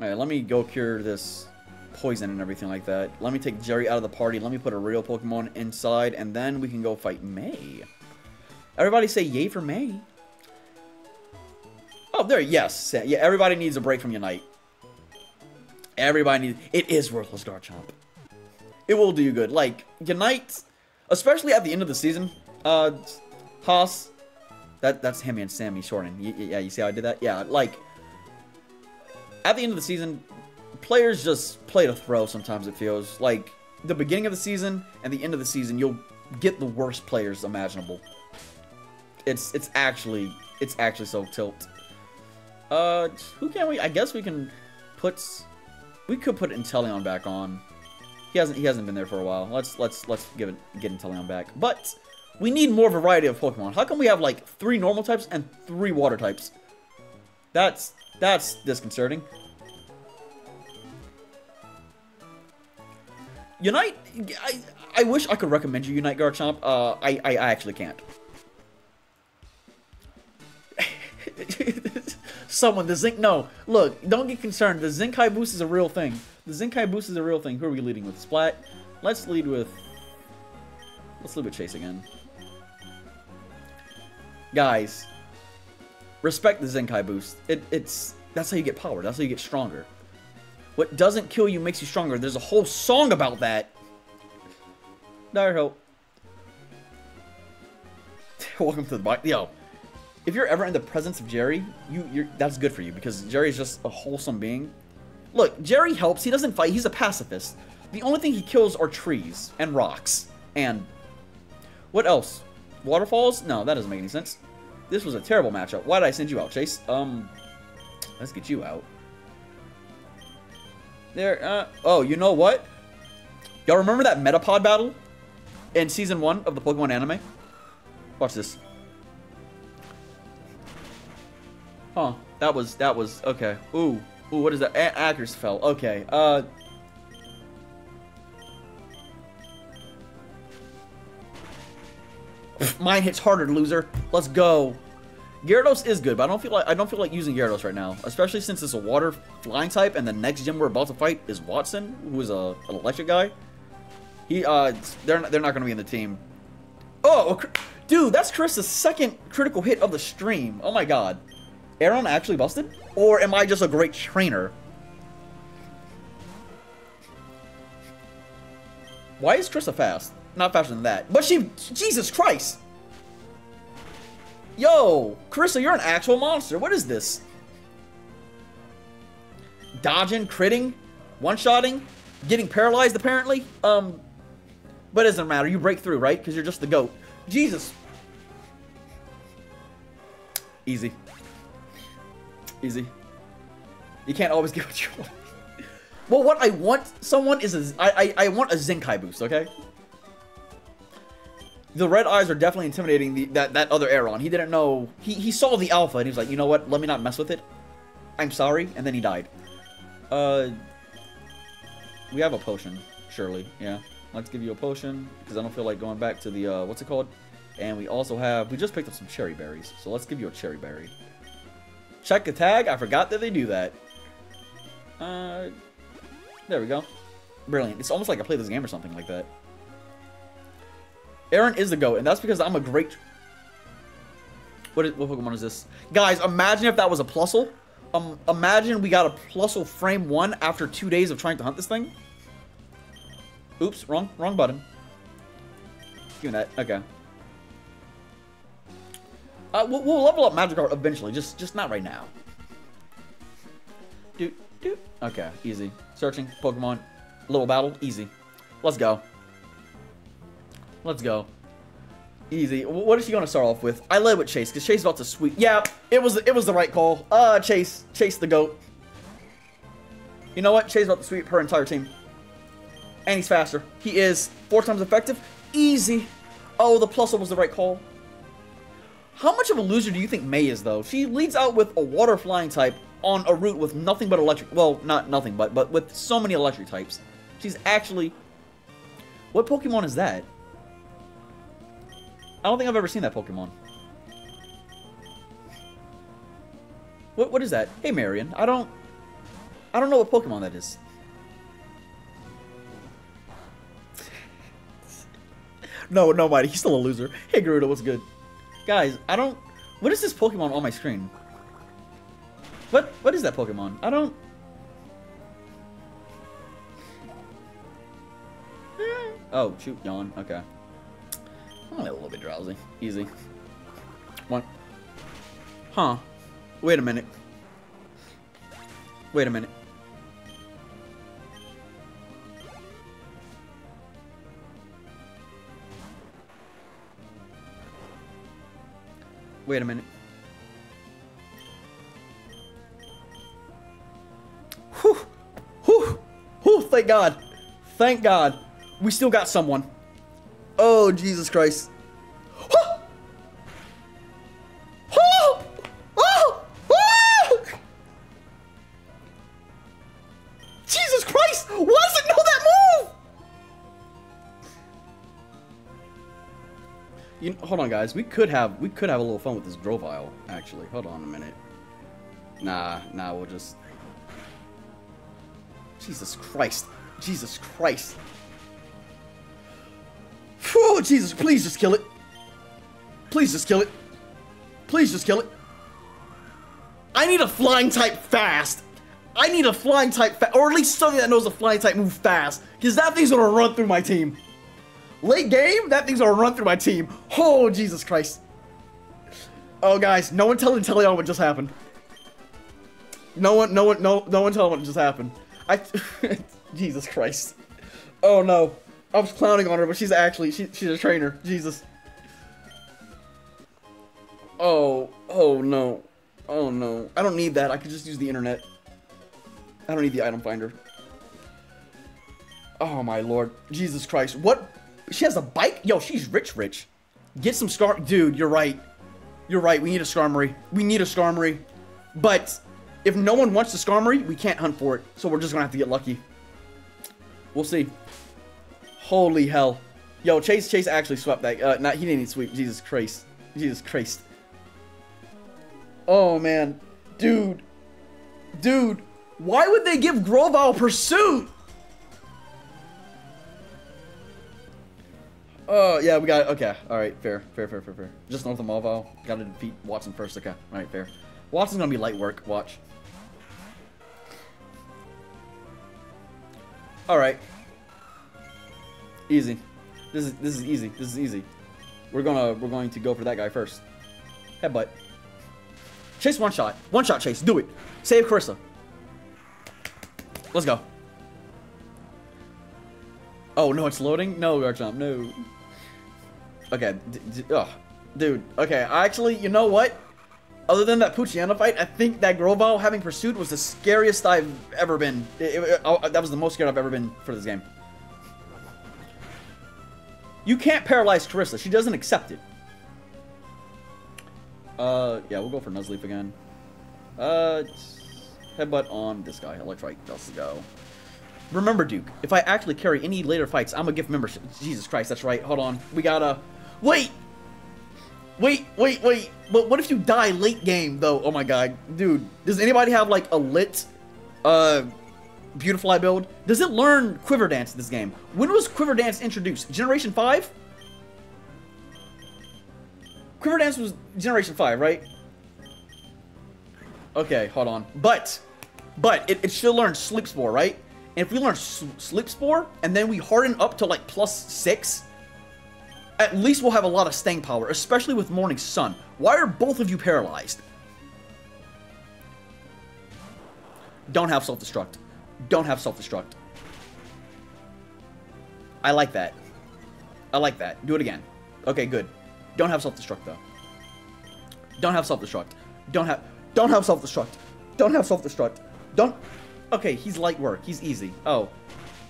Alright, let me go cure this poison and everything like that. Let me take Jerry out of the party. Let me put a real Pokemon inside, and then we can go fight May. Everybody say yay for May. Oh, there, yes. Yeah, everybody needs a break from Unite. Everybody needs... It is worthless, Garchomp. It will do you good. Like, Unite, especially at the end of the season, Haas... That's him and Sammy shorten. Yeah, you see how I did that? Yeah, like... At the end of the season, players just play to throw sometimes, it feels. Like, the beginning of the season and the end of the season, you'll get the worst players imaginable. It's actually so tilt. Who can we... I guess we can put... We could put Inteleon back on. He hasn't been there for a while. Let's get Inteleon back. But we need more variety of Pokemon. How come we have, like, 3 normal types and 3 water types? That's disconcerting. Unite, I wish I could recommend you Unite, Garchomp. I actually can't. Someone, the Zinc. No, look, don't get concerned. The Zinkai boost is a real thing. The Zinkai boost is a real thing. Who are we leading with? Splat. Let's lead with. Let's lead with Chase again. Guys, respect the Zenkai boost. That's how you get power. That's how you get stronger. What doesn't kill you makes you stronger. There's a whole song about that. Dire help. Welcome to the box. Yo, if you're ever in the presence of Jerry, that's good for you because Jerry is just a wholesome being. Look, Jerry helps. He doesn't fight. He's a pacifist. The only thing he kills are trees and rocks and what else? Waterfalls? No, that doesn't make any sense. This was a terrible matchup. Why did I send you out, Chase? Let's get you out. There, oh, you know what? Y'all remember that Metapod battle in Season 1 of the Pokemon anime? Watch this. Huh, that was, okay. Ooh, what is that? Akers fell, okay. Mine hits harder, loser. Let's go. Gyarados is good, but I don't feel like using Gyarados right now, especially since it's a water flying type, and the next gym we're about to fight is Watson, who is an electric guy. He they're not going to be in the team. Oh, dude, that's Carissa's second critical hit of the stream. Oh my god, Aron actually busted, or am I just a great trainer? Why is Carissa fast? Not faster than that, but she. Jesus Christ. Yo, Carissa, you're an actual monster. What is this? Dodging, critting, one-shotting, getting paralyzed apparently. But it doesn't matter. You break through, right? Because you're just the GOAT. Jesus. Easy. Easy. You can't always get what you want. Well, what I want someone is I want a Zenkai boost, okay? The red eyes are definitely intimidating that other Aron. He didn't know. He saw the alpha and he was like, you know what? Let me not mess with it. I'm sorry. And then he died. We have a potion, surely. Yeah. Let's give you a potion because I don't feel like going back to the, what's it called? And we also have, we just picked up some cherry berries. So let's give you a cherry berry. Check the tag. I forgot that they do that. There we go. Brilliant. It's almost like I played this game or something like that. Aron is the GOAT, and that's because I'm a great... What Pokemon is this? Guys, imagine if that was a Plusle. Imagine we got a Plusle Frame 1 after 2 days of trying to hunt this thing. Oops, wrong button. Give me that, okay. We'll level up Magikarp eventually, just not right now. Doot. Okay, easy. Searching, Pokemon, little battle, easy. Let's go. Let's go. Easy. What is she going to start off with? I led with Chase, because Chase is about to sweep. Yeah, it was the right call. Chase the GOAT. You know what? Chase is about to sweep her entire team. And he's faster. He is 4 times effective. Easy. Oh, the Plusle was the right call. How much of a loser do you think May is, though? She leads out with a water flying type on a route with nothing but electric. Well, not nothing, but with so many electric types. She's actually... What Pokemon is that? I don't think I've ever seen that Pokemon. What is that? Hey, Marion. I don't know what Pokemon that is. No, Mighty. He's still a loser. Hey, Gerudo. What's good? Guys, I don't... What is this Pokemon on my screen? What is that Pokemon? I don't... Oh, shoot. Yawn. Okay. I'm a little bit drowsy. Easy. One. Huh. Wait a minute. Wait a minute. Wait a minute. Whew. Whew. Whew. Thank God. Thank God. We still got someone. Oh, Jesus Christ. Oh! Oh! Oh! Oh! Jesus Christ! Why does it know that move? Hold on, guys. We could have a little fun with this Grovyle, actually. Hold on a minute. Nah, we'll just... Jesus Christ. Jesus Christ. Whew, Jesus, please just kill it. Please just kill it. Please just kill it. I need a flying type fast. I need a flying type fast, or at least something that knows a flying type move fast. Because that thing's gonna run through my team. Late game, that thing's gonna run through my team. Oh, Jesus Christ. Oh, guys, no one tell Inteleon what just happened. No one tell him what just happened. Jesus Christ. Oh, no. I was clowning on her, but she's actually, she's a trainer. Jesus. Oh, oh, no. Oh, no. I don't need that. I could just use the internet. I don't need the item finder. Oh, my Lord. Jesus Christ. What? She has a bike? Yo, she's rich. Get some Scar... Dude, you're right. You're right. We need a Skarmory. We need a Skarmory. But... if no one wants the Skarmory, we can't hunt for it. So we're just going to have to get lucky. We'll see. Holy hell. Yo, Chase actually swept that. Nah, he didn't even sweep. Jesus Christ. Jesus Christ. Oh, man. Dude. Dude. Why would they give Grovyle Pursuit? Oh, yeah, we got it. Okay. All right. Fair. Just north of Malvile. Got to defeat Watson first. Okay. All right, fair. Watson's going to be light work. Watch. All right, easy. This is easy. This is easy. We're going to go for that guy first. Headbutt. Chase one shot. One shot Chase. Do it. Save Carissa. Let's go. Oh no, it's loading. No, Garchomp. No. Okay. Dude. Okay. Actually, you know what? Other than that Poochyena fight, I think that Grovyle having pursued was the scariest I've ever been. That was the most scared I've ever been for this game. You can't paralyze Carissa. She doesn't accept it. Yeah, we'll go for Nuzleaf again. Headbutt on this guy. Electrike, let's go. Remember, Duke, if I actually carry any later fights, I'm a gift membership. Jesus Christ, that's right. Hold on. We gotta... Wait! Wait. But what if you die late game, though? Oh, my God. Dude, does anybody have, like, a lit Beautifly build? Does it learn Quiver Dance this game? When was Quiver Dance introduced? Generation 5? Quiver Dance was Generation 5, right? Okay, hold on. But it should learn Sleep Spore, right? And if we learn Sleep Spore, and then we harden up to, like, +6... at least we'll have a lot of staying power, especially with Morning Sun. Why are both of you paralyzed? Don't have self-destruct. Don't have self-destruct. I like that. I like that. Do it again. Okay, good. Don't have self-destruct, though. Don't have self-destruct. Don't have self-destruct. Don't have self-destruct. Don't... Okay, he's light work. He's easy. Oh.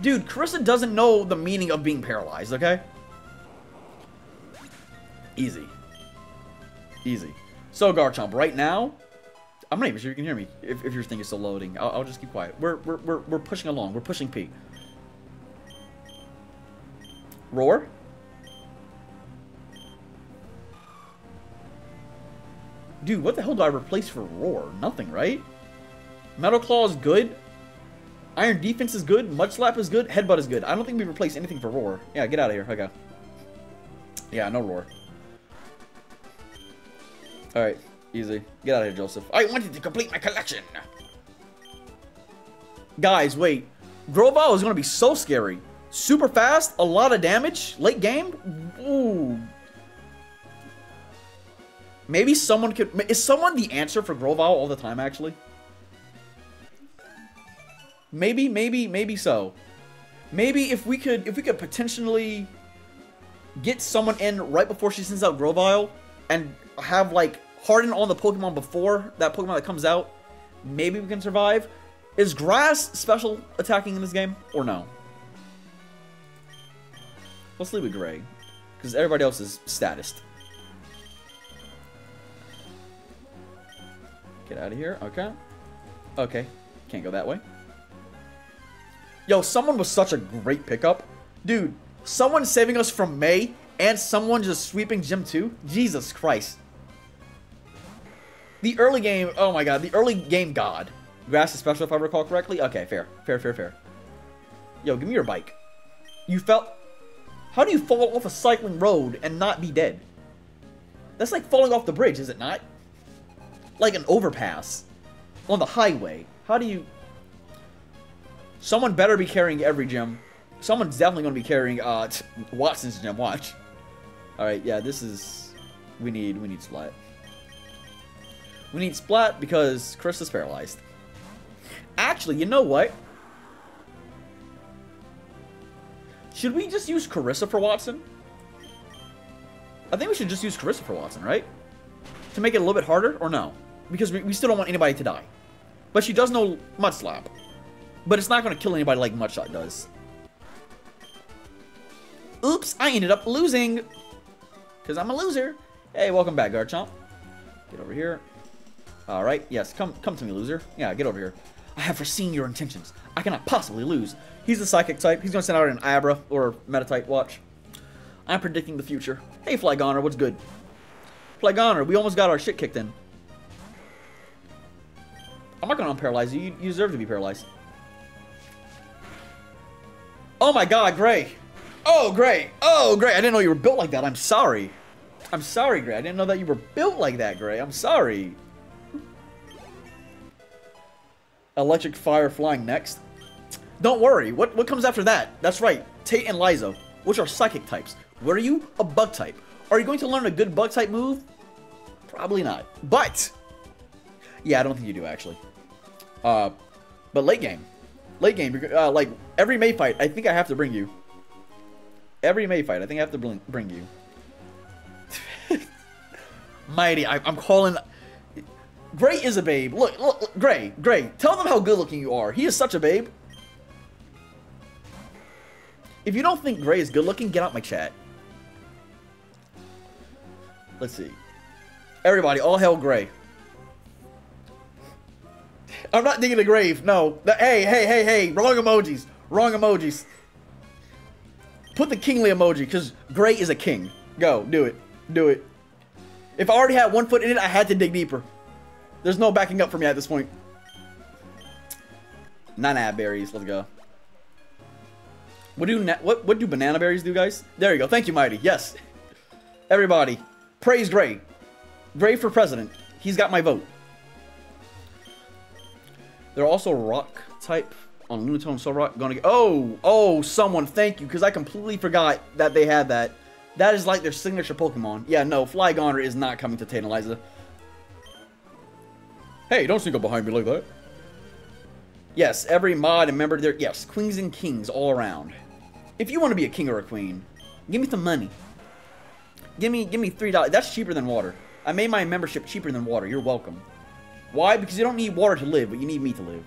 Dude, Carissa doesn't know the meaning of being paralyzed, okay? Easy. So Garchomp, right now, I'm not even sure you can hear me. If your thing is still loading, I'll just keep quiet. We're pushing along. We're pushing P. Roar. Dude, what the hell do I replace for Roar? Nothing, right? Metal Claw is good. Iron Defense is good. Mud Slap is good. Headbutt is good. I don't think we replace anything for Roar. Yeah, get out of here. Okay. Yeah, no Roar. Alright, easy. Get out of here, Joseph. I wanted to complete my collection! Guys, wait. Grovyle is going to be so scary. Super fast, a lot of damage, late game? Ooh. Maybe someone could... Is someone the answer for Grovyle all the time, actually? Maybe so. Maybe if we could potentially... get someone in right before she sends out Grovyle and have, like, harden on the Pokemon before that Pokemon that comes out. Maybe we can survive. Is Grass special attacking in this game or no? Let's leave with Gray because everybody else is statused. Get out of here. Okay. Okay. Can't go that way. Yo, someone was such a great pickup. Dude. Someone saving us from May, and someone just sweeping Gym 2? Jesus Christ. The early game, oh my god, the early game god. Grass is special if I recall correctly? Okay, fair. Fair. Yo, give me your bike. You fell... How do you fall off a cycling road and not be dead? That's like falling off the bridge, is it not? Like an overpass. On the highway. How do you... Someone better be carrying every gem. Someone's definitely going to be carrying Watson's gem. Watch. Alright, yeah, this is... We need Splat. We need Splat because Chris is paralyzed. Actually, you know what? Should we just use Carissa for Watson? I think we should just use Carissa for Watson, right? To make it a little bit harder, or no? Because we still don't want anybody to die. But she does know Mudslap. But it's not going to kill anybody like Mudshot does. Oops, I ended up losing. Because I'm a loser. Hey, welcome back, Garchomp. Get over here. Alright, yes, come to me, loser. Yeah, get over here. I have foreseen your intentions. I cannot possibly lose. He's the psychic type. He's going to send out an Abra or Metatype. Watch. I'm predicting the future. Hey, Flygoner, what's good? Flygoner, we almost got our shit kicked in. I'm not going to unparalyze you. You deserve to be paralyzed. Oh my god, Gray. Oh, Gray. Oh, Gray. I didn't know you were built like that. I'm sorry. I'm sorry, Gray. I didn't know that you were built like that, Gray. I'm sorry. Electric fire flying next. Don't worry. What comes after that? That's right. Tate and Liza, which are psychic types. What are you? A bug type. Are you going to learn a good bug type move? Probably not. But yeah, I don't think you do actually. But late game. Like every May fight, I think I have to bring you. Every May fight, I think I have to bring you. Mighty, I'm calling. Gray is a babe. Look, Gray. Tell them how good looking you are. He is such a babe. If you don't think Gray is good looking, get out my chat. Let's see. Everybody, all hail Gray. I'm not digging the grave. No. Hey. Wrong emojis. Put the kingly emoji because Gray is a king. Go. Do it. If I already had one foot in it, I had to dig deeper. There's no backing up for me at this point. 9 ad berries. Let's go. What do banana berries do, guys? There you go. Thank you, Mighty. Yes. Everybody, praise Gray. Gray for president. He's got my vote. They're also rock type on Lunatone Solrock. Gonna get. Oh, someone. Thank you, because I completely forgot that they had that. That is like their signature Pokemon. Yeah, no, Flygoner is not coming to Tate and Liza. Hey, don't sneak up behind me like that. Yes, every mod and member there. Yes, queens and kings all around. If you want to be a king or a queen, give me some money. Give me $3. That's cheaper than water. I made my membership cheaper than water. You're welcome. Why? Because you don't need water to live, but you need me to live.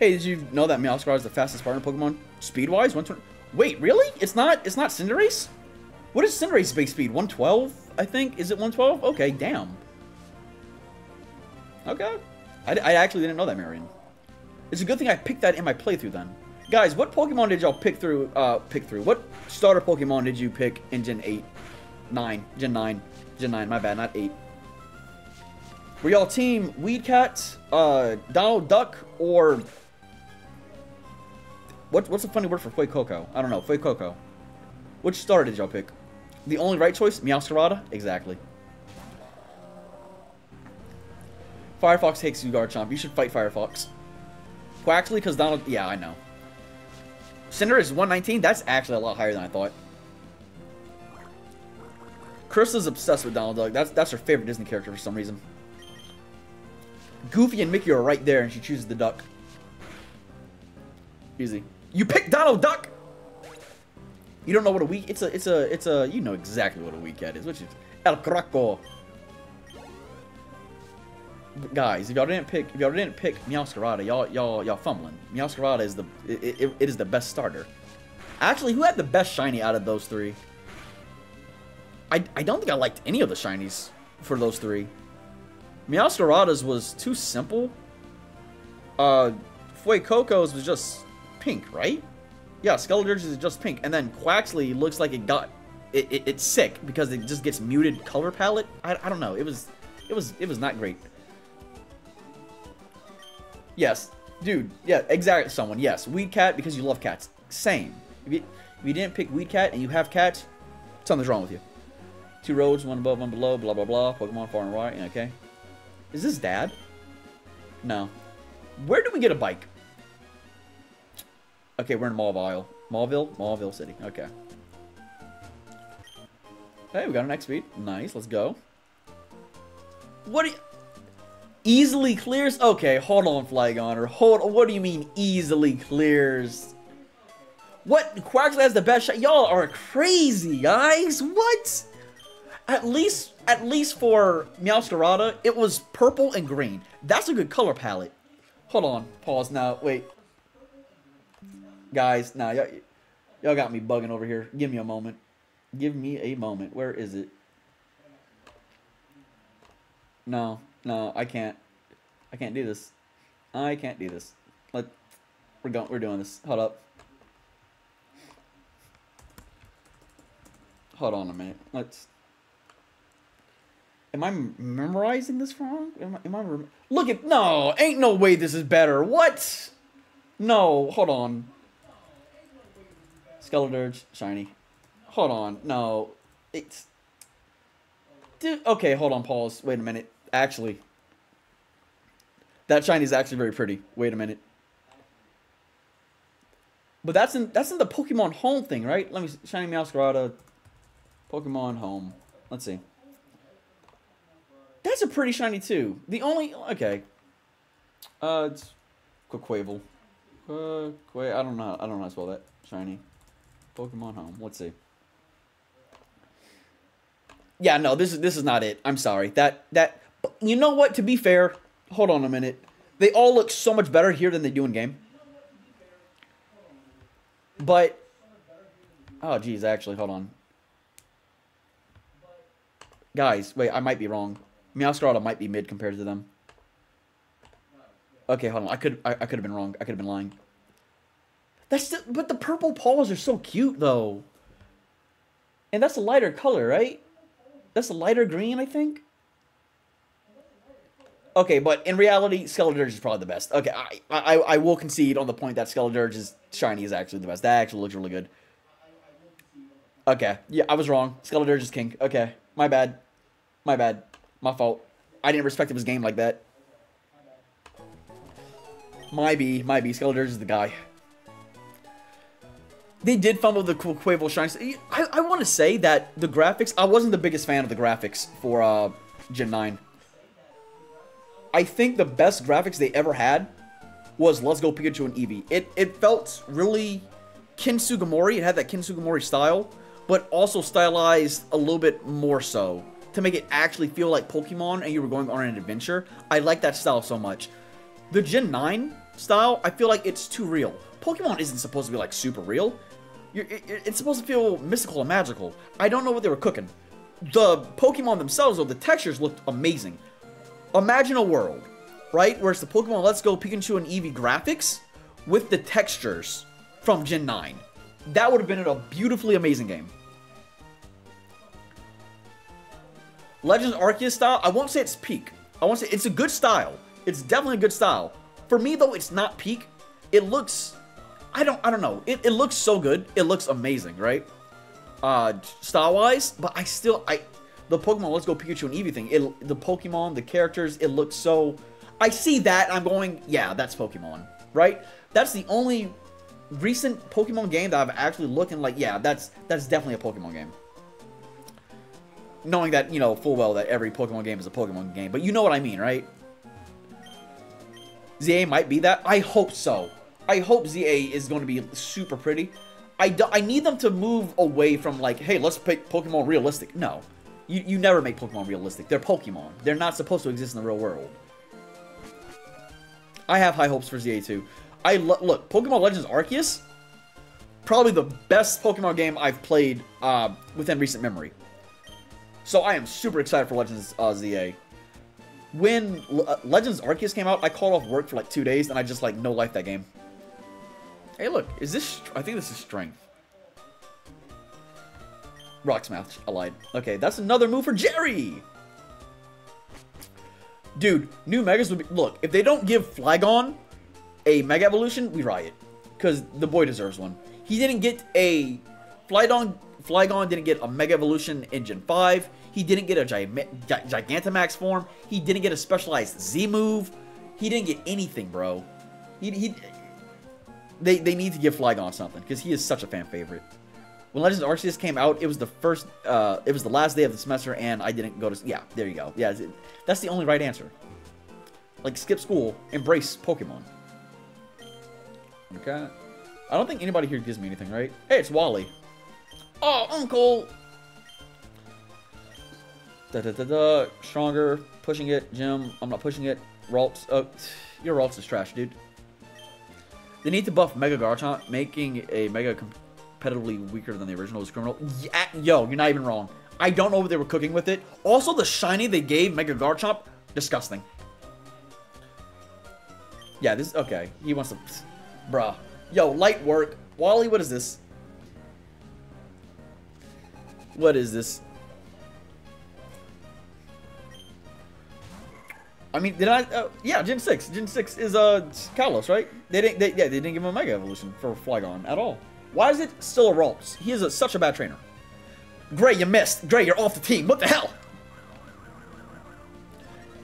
Hey, did you know that Meowscarada is the fastest partner Pokemon? Speed-wise, 120. Wait, really? It's not Cinderace? What is Cinderace's base speed? 112, I think? Is it 112? Okay, damn. Okay. I actually didn't know that, Marion. It's a good thing I picked that in my playthrough, then. Guys, what Pokemon did y'all pick through? What starter Pokemon did you pick in Gen 8? 9. Gen 9. Gen 9, my bad, not 8. Were y'all team Weedcat, Donald Duck, or... What's a funny word for Fue Coco? I don't know, Fue Coco. Which star did y'all pick? The only right choice? Meowscarada? Exactly. Firefox takes you, Garchomp. You should fight Firefox. Quaxley, because Donald... Yeah, I know. Cinderace is 119. That's actually a lot higher than I thought. Carissa's obsessed with Donald Duck. That's her favorite Disney character for some reason. Goofy and Mickey are right there, and she chooses the duck. Easy. You picked Donald Duck! You don't know what a weak... It's a... You know exactly what a weak cat is, which is... El Craco. Guys, if y'all didn't pick Meowscarada, y'all fumbling. Meowscarada is it is the best starter. Actually, who had the best shiny out of those three? I don't think I liked any of the shinies for those three. Meowscarada's was too simple. Fue Coco's was just pink, right? Yeah, Skeledirge is just pink, and then Quaxly looks like it got it's sick because it just gets muted color palette. I don't know. It was not great. Yes, dude. Yeah, exactly. Someone. Yes, Weed Cat because you love cats. Same. If you didn't pick Weed Cat and you have cats, something's wrong with you. Two roads, one above, one below. Blah blah blah. Pokemon far and wide. Okay. Is this Dad? No. Where do we get a bike? Okay, we're in Malville. Malville City. Okay. Hey, we got an X-Speed. Nice, let's go. What do you... Easily clears? Okay, hold on, Flygoner. Hold on. What do you mean, easily clears? What? Quaxley has the best shot? Y'all are crazy, guys. What? At least for Meowscarada, it was purple and green. That's a good color palette. Hold on. Pause now. Wait. Guys, nah, y'all got me bugging over here. Give me a moment. Give me a moment. Where is it? No, I can't. I can't do this. I can't do this. We're doing this. Hold up. Hold on a minute. Am I memorizing this wrong? Am I Look at... No! Ain't no way this is better. What? No, hold on. Skeledirge, shiny. Hold on, no. It's... Dude, okay, hold on, pause. Wait a minute. Actually. That shiny is actually very pretty. Wait a minute. But that's in the Pokemon Home thing, right? Let me see. Shiny Meowscarada. Pokemon Home. Let's see. That's a pretty shiny too. The only... Okay. It's... Quaquaval. I don't know how to spell that. Shiny. Pokemon Home. Let's see. Yeah, no, this is not it. I'm sorry. That you know what? To be fair, hold on a minute. They all look so much better here than they do in game. But oh, geez, actually, hold on, guys. Wait, I might be wrong. Meowscarada might be mid compared to them. Okay, hold on. I could have been wrong. I could have been lying. But the purple paws are so cute, though. And that's a lighter color, right? That's a lighter green, I think? Okay, but in reality, Skeledirge is probably the best. Okay, I will concede on the point that Skeledirge's shiny is actually the best. That actually looks really good. Okay, yeah, I was wrong. Skeledirge is king. Okay, my bad. My bad. My fault. I didn't respect his game like that. My B. Skeledirge is the guy. They did fumble the Quavel shines. I want to say that the graphics... I wasn't the biggest fan of the graphics for Gen 9. I think the best graphics they ever had was Let's Go Pikachu and Eevee. It felt really Kinsugimori. It had that Kinsugimori style, but also stylized a little bit more so to make it actually feel like Pokemon and you were going on an adventure. I like that style so much. The Gen 9 style, I feel like it's too real. Pokemon isn't supposed to be, like, super real. It's supposed to feel mystical and magical. I don't know what they were cooking. The Pokemon themselves, though, the textures looked amazing. Imagine a world, right, where it's the Pokemon Let's Go Pikachu and Eevee graphics with the textures from Gen 9. That would have been a beautifully amazing game. Legends Arceus style, I won't say it's peak. I won't say it's a good style. It's definitely a good style. For me, though, it's not peak. It looks... I don't know. It looks so good. It looks amazing, right? Style-wise, but the Pokemon Let's Go Pikachu and Eevee thing, the Pokemon, the characters, it looks so... I see that, and I'm going, yeah, that's Pokemon, right? That's the only recent Pokemon game that I've actually looked and like, yeah, that's definitely a Pokemon game. Knowing that, you know, full well that every Pokemon game is a Pokemon game, but you know what I mean, right? ZA might be that. I hope so. I hope ZA is going to be super pretty. I need them to move away from like, hey, let's pick Pokemon realistic. No. You never make Pokemon realistic. They're Pokemon. They're not supposed to exist in the real world. I have high hopes for ZA too. Look, Pokemon Legends Arceus, probably the best Pokemon game I've played within recent memory. So I am super excited for Legends ZA. When Legends Arceus came out, I called off work for like 2 days, and I just like no-life that game. Hey, look, is this... I think this is strength. Rock Smash. I lied. Okay, that's another move for Jerry! Dude, new Megas would be... Look, if they don't give Flygon a Mega Evolution, we riot. Because the boy deserves one. He didn't get a... Flygon didn't get a Mega Evolution in Gen 5. He didn't get a Gigantamax form. He didn't get a specialized Z move. He didn't get anything, bro. They need to give Flygon something, because he is such a fan favorite. When Legends Arceus came out, it was the first, it was the last day of the semester, and I didn't go to, yeah, there you go. Yeah, that's the only right answer. Like, skip school, embrace Pokemon. Okay. I don't think anybody here gives me anything, right? Hey, it's Wally. Oh, Uncle! Da-da-da-da, stronger, pushing it, Jim, I'm not pushing it. Ralts, oh, your Ralts is trash, dude. They need to buff Mega Garchomp. Making a Mega competitively weaker than the original is criminal. Yeah, yo, you're not even wrong. I don't know what they were cooking with it. Also, the shiny they gave Mega Garchomp, disgusting. Yeah, this... Okay, he wants to... Bruh. Yo, light work. Wally, what is this? What is this? I mean, did I? Yeah, Gen 6. Gen 6 is Kalos, right? They didn't give him a Mega Evolution for Flygon at all. Why is it still a Ralts? He is such a bad trainer. Gray, you missed. Gray, you're off the team. What the hell?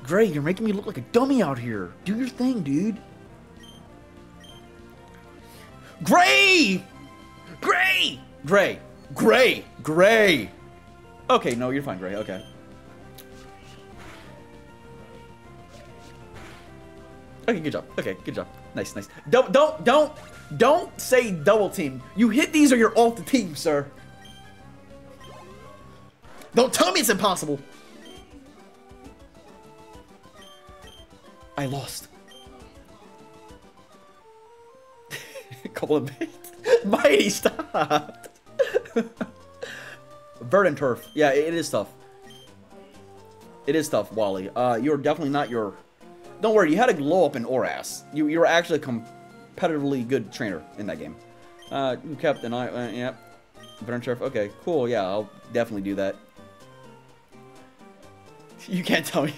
Gray, you're making me look like a dummy out here. Do your thing, dude. Gray! Gray! Gray. Gray. Gray. Okay, no, you're fine, Gray. Okay. Okay, good job. Okay, good job. Nice, nice. Don't say double team. You hit these or you're off the team, sir. Don't tell me it's impossible. I lost. Couple of minutes. Mighty, stop. Verdant turf. Yeah, it is tough. It is tough, Wally. You're definitely not your... Don't worry, you had a glow up in ORAS. You were actually a competitively good trainer in that game. You kept an eye, yep. Burn Turf, okay, cool, yeah, I'll definitely do that. You can't tell me.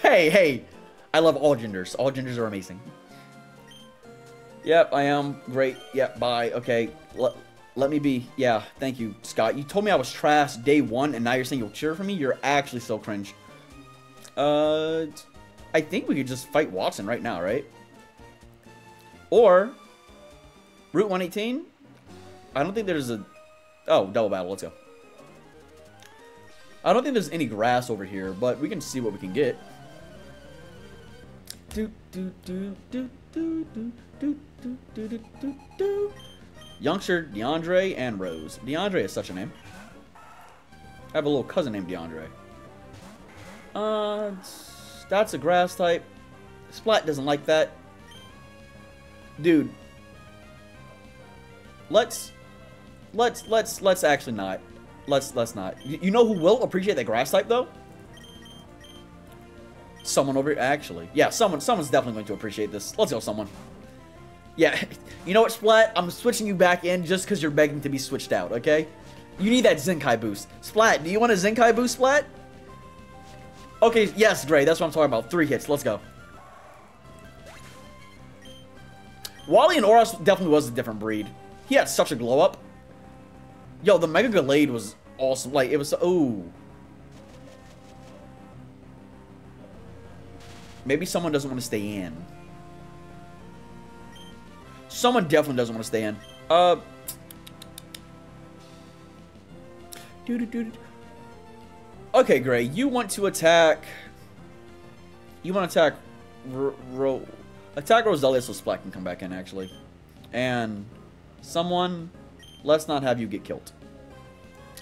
Hey, hey, I love all genders. All genders are amazing. Yep, I am great. Yep, bye. Okay, let me be. Yeah, thank you, Scott. You told me I was trash day one, and now you're saying you'll cheer for me? You're actually so cringe. I think we could just fight Watson right now, right? Or Route 118? I don't think there's a... Oh, double battle. Let's go. I don't think there's any grass over here, but we can see what we can get. Youngster, DeAndre, and Rose. DeAndre is such a name. I have a little cousin named DeAndre. That's a grass type. Splat doesn't like that. Dude. Let's actually not. Let's not. You know who will appreciate that grass type though? Someone over here, actually. Yeah, someone's definitely going to appreciate this. Let's go, someone. Yeah. You know what, Splat? I'm switching you back in just because you're begging to be switched out, okay? You need that Zenkai boost. Splat, do you want a Zenkai boost, Splat? Okay, yes, Gray, that's what I'm talking about. 3 hits, let's go. Wally and Oras definitely was a different breed. He had such a glow up. Yo, the Mega Gallade was awesome. Like, it was, ooh. Maybe someone doesn't want to stay in. Someone definitely doesn't want to stay in. Okay, Gray, you want to attack... You want to attack... Attack Roselia so Splat can come back in, actually. And... Someone... Let's not have you get killed.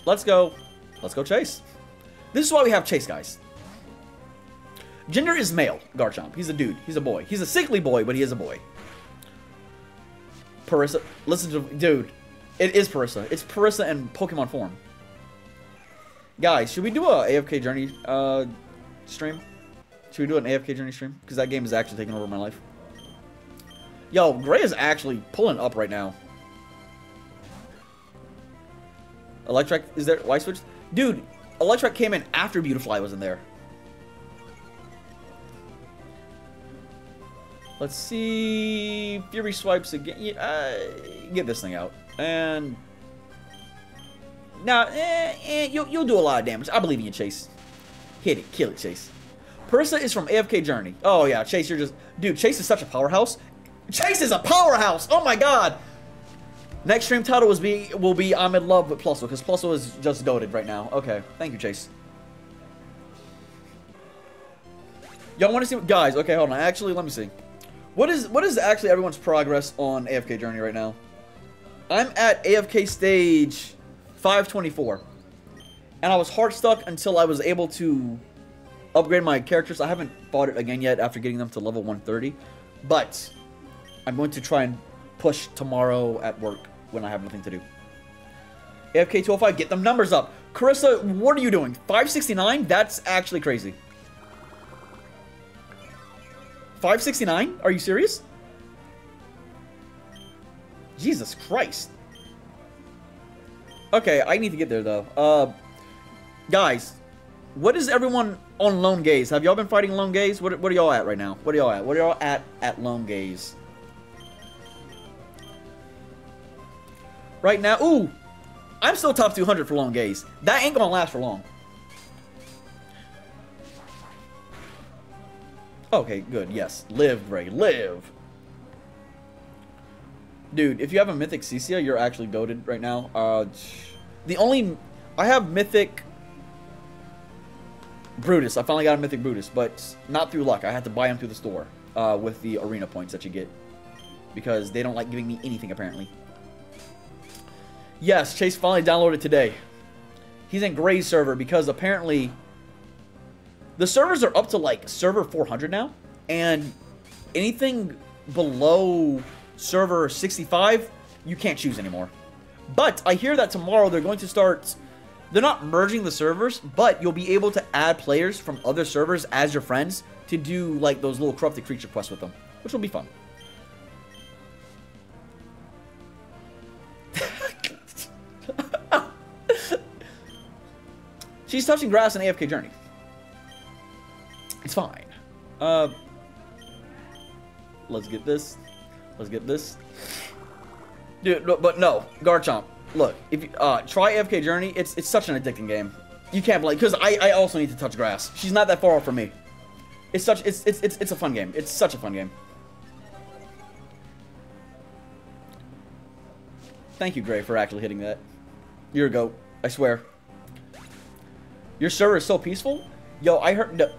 Let's go... Let's go Chase. This is why we have Chase, guys. Gender is male, Garchomp. He's a dude. He's a boy. He's a sickly boy, but he is a boy. Carissa... Listen to... Dude. It is Carissa. It's Carissa in Pokemon form. Guys, should we do a AFK Journey stream? Should we do an AFK Journey stream? Because that game is actually taking over my life. Yo, Gray is actually pulling up right now. Electric is there. Why switch? Dude, Electric came in after Beautifly was in there. Let's see. Fury swipes again. Yeah, get this thing out. And now, you'll do a lot of damage. I believe in you, Chase. Hit it, kill it, Chase. Carissa is from AFK Journey. Oh yeah, Chase, you're just dude. Chase is such a powerhouse. Chase is a powerhouse. Oh my God. Next stream title will be I'm in love with Plusle, because Plusle is just goated right now. Okay, thank you, Chase. Y'all want to see what guys? Okay, hold on. Actually, let me see. What is actually everyone's progress on AFK Journey right now? I'm at AFK stage 524, and I was hard stuck until I was able to upgrade my characters. I haven't fought it again yet after getting them to level 130, but I'm going to try and push tomorrow at work when I have nothing to do. AFK 205, get them numbers up. Carissa, what are you doing? 569? That's actually crazy. 569? Are you serious? Jesus Christ. Okay, I need to get there though. Guys, what is everyone on Lone Gaze? Have y'all been fighting Lone Gaze? What are y'all at right now? What are y'all at? What are y'all at Lone Gaze? Right now, ooh, I'm still top 200 for Lone Gaze. That ain't gonna last for long. Okay, good, yes. Live, Gray, live. Dude, if you have a Mythic Cecelia, you're actually goated right now. I have Mythic Brutus. I finally got a Mythic Brutus, but not through luck. I had to buy him through the store with the arena points that you get, because they don't like giving me anything, apparently. Yes, Chase finally downloaded today. He's in Gray's server, because apparently the servers are up to like server 400 now, and anything below server 65, you can't choose anymore. But I hear that tomorrow they're going to start, they're not merging the servers, but you'll be able to add players from other servers as your friends to do like those little corrupted creature quests with them, which will be fun. She's touching grass in AFK Journey. It's fine. Let's get this. Let's get this. Dude, but no, Garchomp. Look, if you try AFK Journey, it's such an addicting game. You can't blame, because I also need to touch grass. She's not that far off from me. It's a fun game. It's such a fun game. Thank you, Gray, for actually hitting that. You're a goat. I swear. Your server is so peaceful? Yo, I heard... No,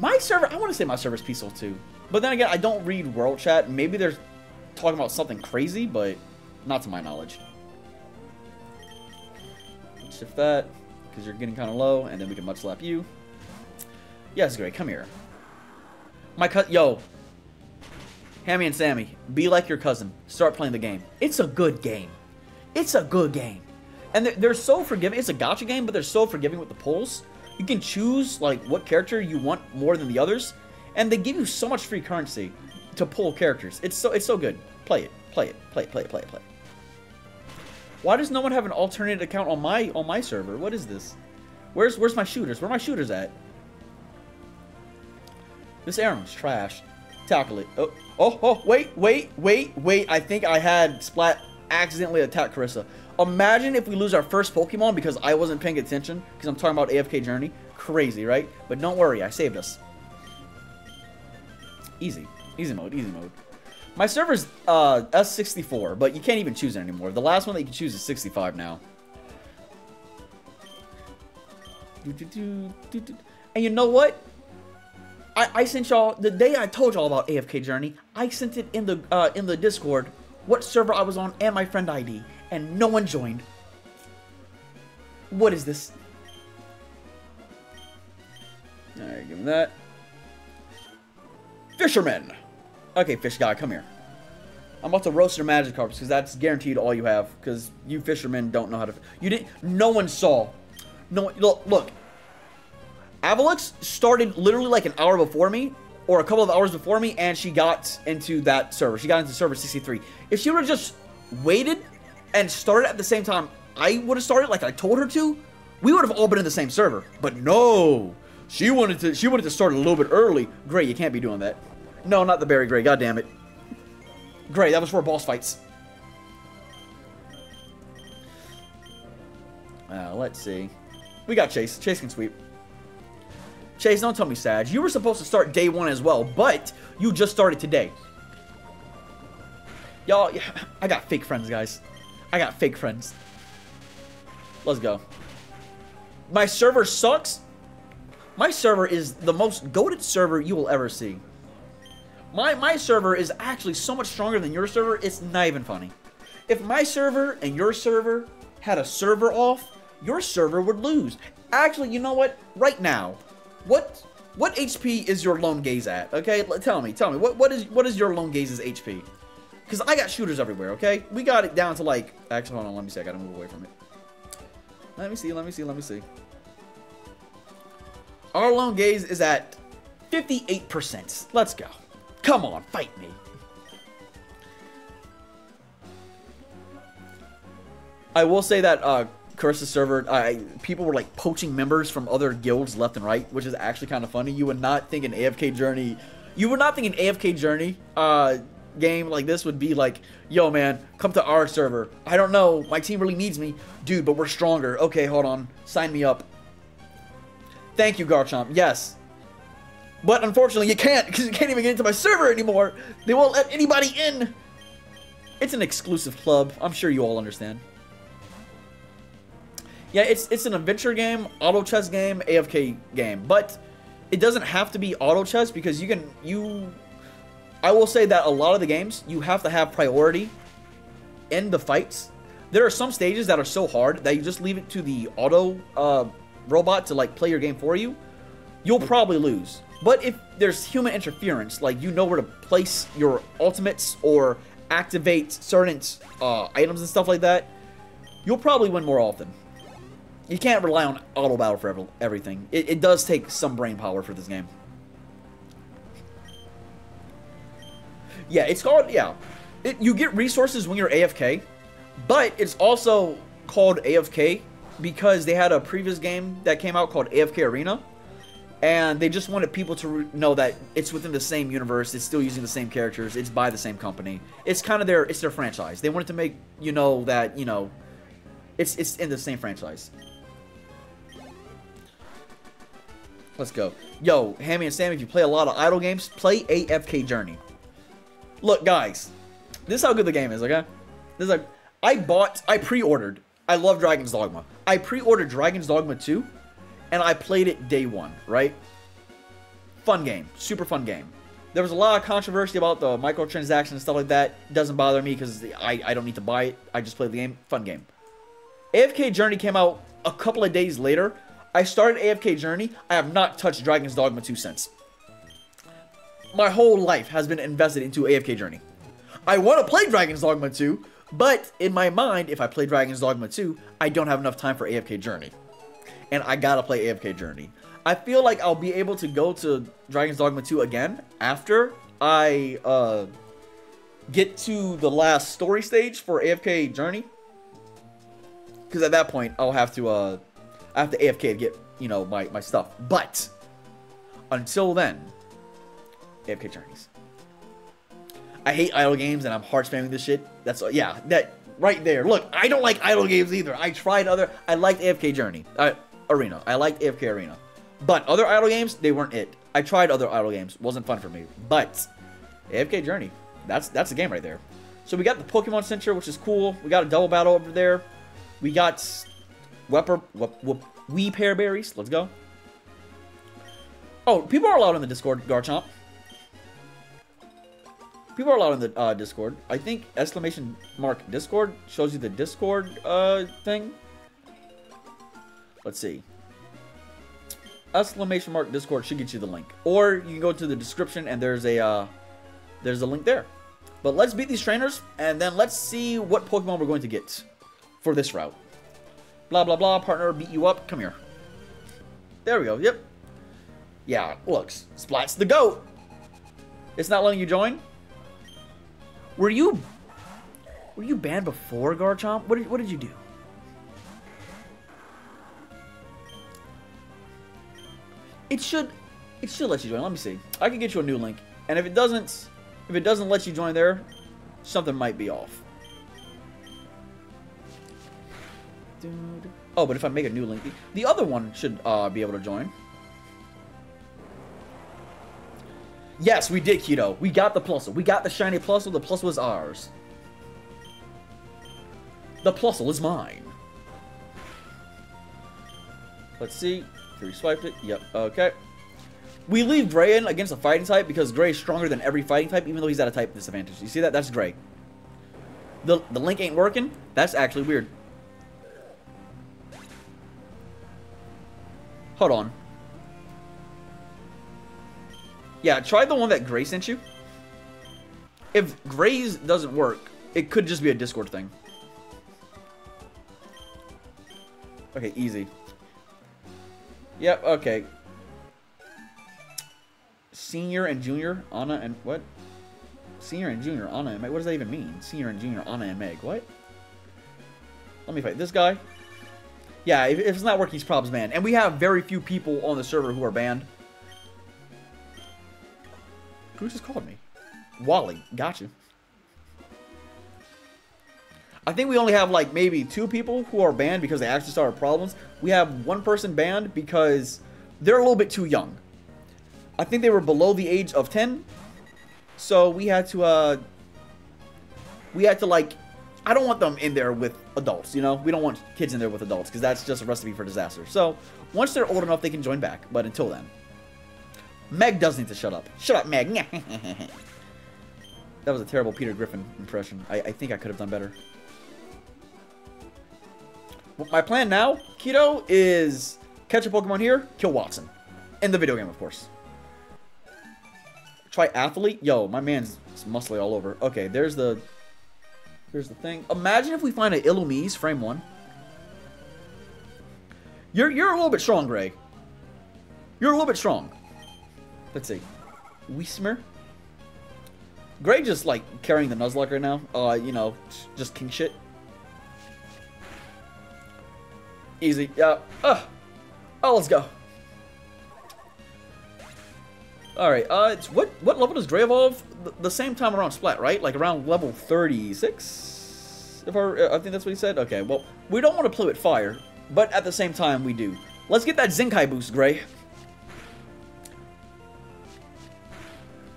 my server... I want to say my server's peaceful, too. But then again, I don't read world chat. Maybe they're talking about something crazy, but not to my knowledge. Let's shift that, because you're getting kind of low, and then we can mud slap you. Yes, Gray, come here. My cousin... Yo. Hammy and Sammy, be like your cousin. Start playing the game. It's a good game. It's a good game. And they're so forgiving. It's a gacha game, but they're so forgiving with the pulls. You can choose, like, what character you want more than the others. And they give you so much free currency to pull characters. It's so good. Play it. Play it. Play it. Play it. Play it. Play it. Why does no one have an alternate account on my server? What is this? Where's my shooters? Where are my shooters at? This Aron's trash. Tackle it. Oh, oh, oh, wait, wait, wait, wait. I think I had Splat accidentally attack Carissa. Imagine if we lose our first Pokemon because I wasn't paying attention, because I'm talking about AFK Journey. Crazy, right? But don't worry, I saved us. Easy. Easy mode, easy mode. My server's S64, but you can't even choose it anymore. The last one that you can choose is 65 now. And you know what? I sent y'all, the day I told y'all about AFK Journey, I sent it in the Discord what server I was on and my friend ID. And no one joined. What is this? Alright, give him that. Fisherman! Okay, fish guy, come here. I'm about to roast your Magikarp, because that's guaranteed all you have. Because you fishermen don't know how to... You didn't... No one saw. No one... Look. Avalix started literally like an hour before me. Or a couple of hours before me. And she got into that server. She got into server 63. If she would have just waited... and started at the same time I would have started, like I told her to, we would have all been in the same server. But no, she wanted to start a little bit early. Gray, you can't be doing that. No, not the berry, Gray. God damn it, Gray. That was for boss fights. Let's see. We got Chase. Chase can sweep. Chase, don't tell me, Sag. You were supposed to start day one as well, but you just started today. Y'all, I got fake friends, guys. I got fake friends. Let's go. My server sucks. My server is the most goated server you will ever see. My server is actually so much stronger than your server, it's not even funny. If my server and your server had a server off, your server would lose. Actually, you know what? Right now, what HP is your Lone Gaze at? Okay, tell me. What is your Lone Gaze's HP? Because I got shooters everywhere, okay? We got it down to like... Actually, hold on, let me see. I gotta move away from it. Let me see. Our Lone Gaze is at 58%. Let's go. Come on, fight me. I will say that Carissa's server, people were like poaching members from other guilds left and right, which is actually kind of funny. You would not think an AFK Journey game like this would be like, yo man, come to our server. I don't know, my team really needs me. Dude, but we're stronger. Okay, hold on. Sign me up. Thank you, Garchomp. Yes. But unfortunately, you can't, because you can't even get into my server anymore. They won't let anybody in. It's an exclusive club. I'm sure you all understand. Yeah, it's an adventure game, auto chess game, AFK game, but it doesn't have to be auto chess because you can, I will say that a lot of the games, you have to have priority in the fights. There are some stages that are so hard that you just leave it to the auto robot to like play your game for you. You'll probably lose. But if there's human interference, like you know where to place your ultimates or activate certain items and stuff like that, you'll probably win more often. You can't rely on auto battle for everything. It does take some brain power for this game. Yeah, it's called, yeah. You get resources when you're AFK, but it's also called AFK because they had a previous game that came out called AFK Arena, and they just wanted people to know that it's within the same universe, it's still using the same characters, it's by the same company. It's kind of their franchise. They wanted to make, you know, that, you know, it's in the same franchise. Let's go. Yo, Hammy and Sam, if you play a lot of idle games, play AFK Journey. Look, guys, this is how good the game is, okay? This is like, I pre-ordered. I love Dragon's Dogma. I pre-ordered Dragon's Dogma 2, and I played it day one, right? Fun game. Super fun game. There was a lot of controversy about the microtransactions and stuff like that. Doesn't bother me because I don't need to buy it. I just played the game. Fun game. AFK Journey came out a couple of days later. I started AFK Journey. I have not touched Dragon's Dogma 2 since. My whole life has been invested into AFK Journey. I want to play Dragon's Dogma 2, but in my mind, if I play Dragon's Dogma 2, I don't have enough time for AFK Journey. And I gotta play AFK Journey. I feel like I'll be able to go to Dragon's Dogma 2 again after I get to the last story stage for AFK Journey. Because at that point, I'll have to, I have to AFK to get, you know, my stuff. But, until then, AFK Journeys. I hate idle games and I'm hard spamming this shit. That's, yeah, that, right there. Look, I don't like idle games either. I tried other, I liked AFK Journey, Arena. I liked AFK Arena. But other idle games, they weren't it. I tried other idle games. Wasn't fun for me. But, AFK Journey, that's the game right there. So we got the Pokemon Center, which is cool. We got a double battle over there. We got Wee Pear Berries. Let's go. Oh, people are allowed in the Discord, Garchomp. People are allowed in the Discord. I think !Discord shows you the Discord thing. Let's see. !Discord should get you the link. Or you can go to the description and there's a link there. But let's beat these trainers and then let's see what Pokemon we're going to get for this route. Blah, blah, blah. Partner, beat you up. Come here. There we go. Yep. Yeah, look. Splat's the GOAT. It's not letting you join? Were you banned before, Garchomp? What did you do? It should let you join. Let me see. I can get you a new link. And if it doesn't let you join there, something might be off. Dude. Oh, but if I make a new link, the other one should be able to join. Yes, we did, Keto. We got the Plusle. We got the shiny Plusle. The Plusle is ours. The Plusle is mine. Let's see. We swiped it. Yep. Okay. We leave Gray in against a fighting type because Gray is stronger than every fighting type, even though he's at a type disadvantage. You see that? That's Gray. The link ain't working. That's actually weird. Hold on. Yeah, try the one that Gray sent you. If Gray's doesn't work, it could just be a Discord thing. Okay, easy. Yep, okay. Senior and Junior, Anna and what? Senior and Junior, Anna and Meg. What does that even mean? Senior and Junior, Anna and Meg. What? Let me fight this guy. Yeah, if it's not working, he's probably banned. And we have very few people on the server who are banned. Who just called me? Wally. Got you. I think we only have like maybe 2 people who are banned because they actually started problems. We have 1 person banned because they're a little bit too young. I think they were below the age of 10. So we had to like, I don't want them in there with adults, you know? We don't want kids in there with adults because that's just a recipe for disaster. So once they're old enough, they can join back. But until then. Meg does need to shut up. Shut up, Meg. That was a terrible Peter Griffin impression. I think I could have done better. My plan now, Keto, is catch a Pokemon here, kill Watson. In the video game, of course. Try Athlete. Yo, my man's muscly all over. Okay, there's the thing. Imagine if we find an Illumise, frame 1. You're a little bit strong, Gray. You're a little bit strong. Let's see. Weesmer. Gray just, like, carrying the Nuzlocke right now. You know, just king shit. Easy. Oh, let's go. Alright, it's what level does Gray evolve? The same time around Splat, right? Like, around level 36? If I think that's what he said? Okay, well, we don't want to play with fire, but at the same time, we do. Let's get that Zenkai boost, Gray.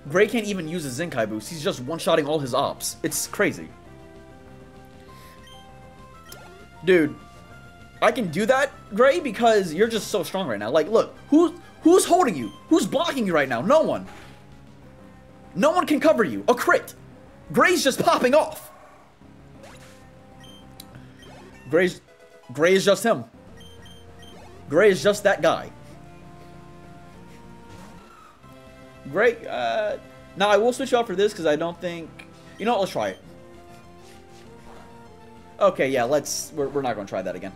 Gray can't even use his Zenkai boost. He's just one-shotting all his ops. It's crazy. Dude, I can do that, Gray, because you're just so strong right now. Like, look, who's holding you? Who's blocking you right now? No one. No one can cover you. A crit. Gray's just popping off. Gray is just him. Gray is just that guy. Great. Now I will switch out for this because I don't think. You know what? Let's try it. Okay, yeah. Let's. We're not going to try that again.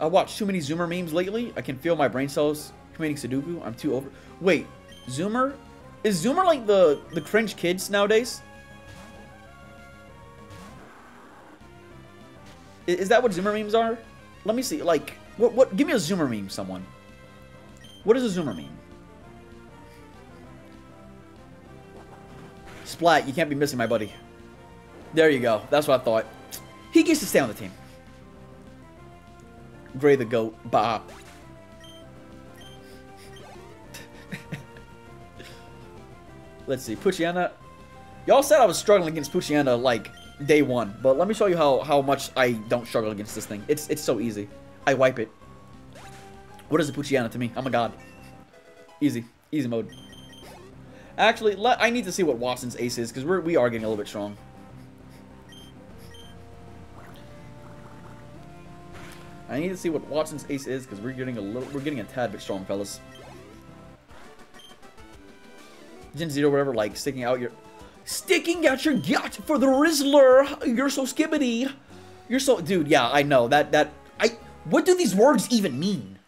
I watched too many Zoomer memes lately. I can feel my brain cells committing Sudoku. I'm too over. Wait, Zoomer? Is Zoomer like the cringe kids nowadays? Is that what Zoomer memes are? Let me see. Like, what? Give me a Zoomer meme, someone. What is a Zoomer meme? Splat, you can't be missing my buddy. There you go. That's what I thought. He gets to stay on the team. Gray the goat. Bah. Let's see. Poochyena. Y'all said I was struggling against Poochyena, like, day one, but let me show you how much I don't struggle against this thing. It's so easy. I wipe it. What is a Poochyena to me? I'm a god. Easy. Easy mode. Actually, I need to see what Watson's ace is, because we are getting a little bit strong. I need to see what Watson's ace is, because we're getting a tad bit strong, fellas. Gen 0, whatever, like, sticking out your gut for the Rizzler. You're so skibbity. You're so... Dude, yeah, I know. What do these words even mean?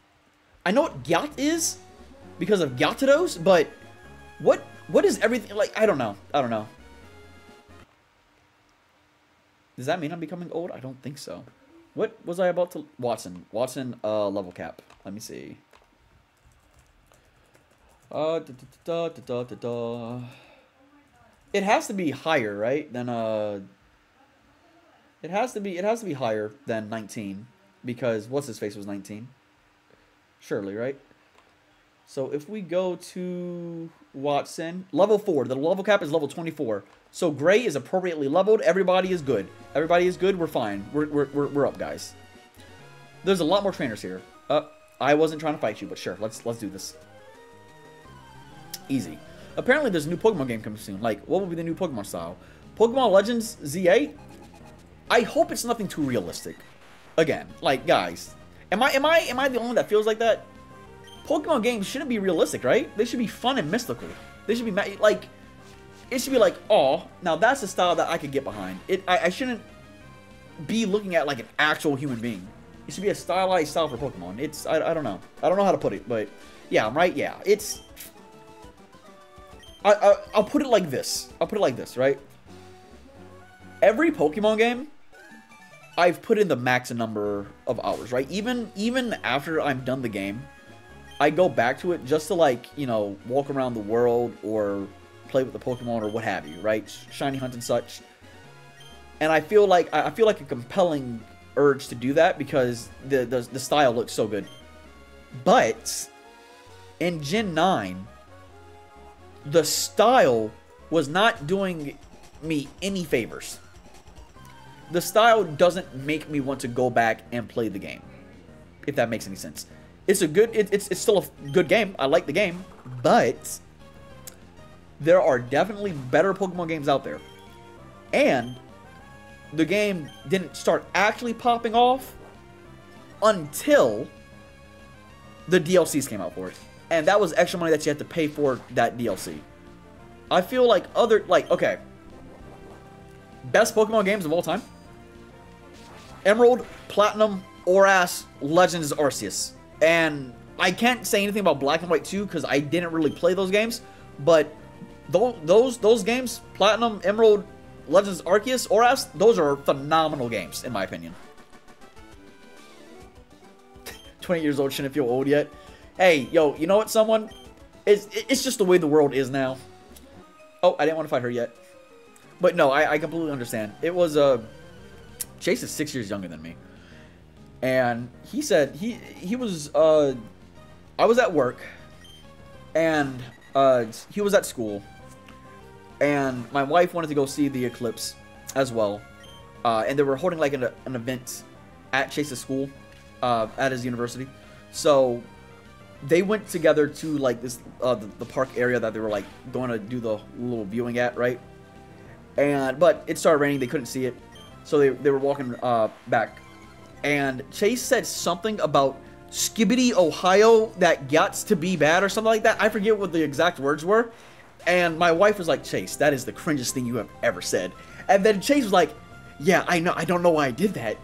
I know what gut is because of Gyarados, but what is everything... Like, I don't know. Does that mean I'm becoming old? I don't think so. What was I about to... Watson. Watson, level cap. Let me see. It has to be higher, right? Than, It has to be higher than 19. Because what's-his-face was 19. Surely, right? So if we go to Watson, level 4. The level cap is level 24. So Gray is appropriately leveled. Everybody is good. Everybody is good. We're fine. We're up, guys. There's a lot more trainers here. I wasn't trying to fight you, but sure. Let's do this. Easy. Apparently, there's a new Pokemon game coming soon. Like, what will be the new Pokemon style? Pokemon Legends Z8? I hope it's nothing too realistic. Again, like, guys, am I the only one that feels like that? Pokemon games shouldn't be realistic, right? They should be fun and mystical. They should be like, it should be like, oh, now that's a style that I could get behind. I shouldn't be looking at like an actual human being. It should be a stylized style for Pokemon. I don't know. I don't know how to put it, but yeah, I'm right. Yeah, it's. I'll put it like this. I'll put it like this, right? Every Pokemon game, I've put in the max number of hours, right? Even after I'm done the game, I go back to it just to, like, you know, walk around the world or play with the Pokemon or what have you, right? Shiny hunt and such. And I feel like a compelling urge to do that because the style looks so good. But in Gen 9, the style was not doing me any favors. The style doesn't make me want to go back and play the game, if that makes any sense. It's a good, it's still a good game. I like the game, but there are definitely better Pokemon games out there. And the game didn't start actually popping off until the DLCs came out for it. And that was extra money that you had to pay for that DLC. I feel like other, like, okay. Best Pokemon games of all time. Emerald, Platinum, ORAS, Legends Arceus. And I can't say anything about Black and White 2 because I didn't really play those games. But those games, Platinum, Emerald, Legends Arceus, ORAS, those are phenomenal games, in my opinion. 20 years old, shouldn't feel old yet. Hey, yo, you know what, someone? It's just the way the world is now. Oh, I didn't want to fight her yet. But no, I completely understand. It was, Chase is 6 years younger than me. And he said, he was, I was at work. And, he was at school. And my wife wanted to go see the eclipse as well. And they were holding, like, an event at Chase's school, at his university. So they went together to, like, this, the park area that they were, like, going to do the little viewing at, right? And, but it started raining, they couldn't see it, so they were walking back, and Chase said something about Skibbity Ohio that gots to be bad or something like that. I forget what the exact words were, and my wife was like, Chase, that is the cringest thing you have ever said. And then Chase was like, yeah, I know, I don't know why I did that.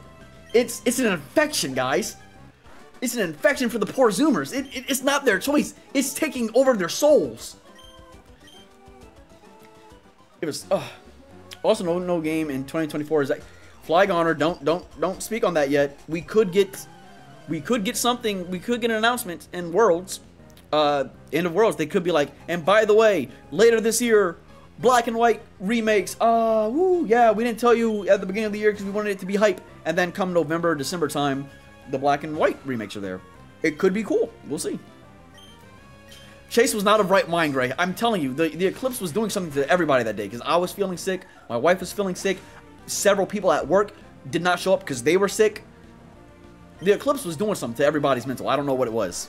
It's an infection, guys. It's an infection for the poor Zoomers. It's not their choice. It's taking over their souls. It was, ugh. Also, no game in 2024 is like Flygoner. Don't speak on that yet. We could get something. We could get an announcement in Worlds, End of Worlds. They could be like, and by the way, later this year, Black and White remakes. Woo, yeah, we didn't tell you at the beginning of the year because we wanted it to be hype. And then come November, December time, the Black and White remakes are there. It could be cool. We'll see. Chase was not of right mind, Gray. I'm telling you, the eclipse was doing something to everybody that day because I was feeling sick, my wife was feeling sick, several people at work did not show up because they were sick. The eclipse was doing something to everybody's mental. I don't know what it was.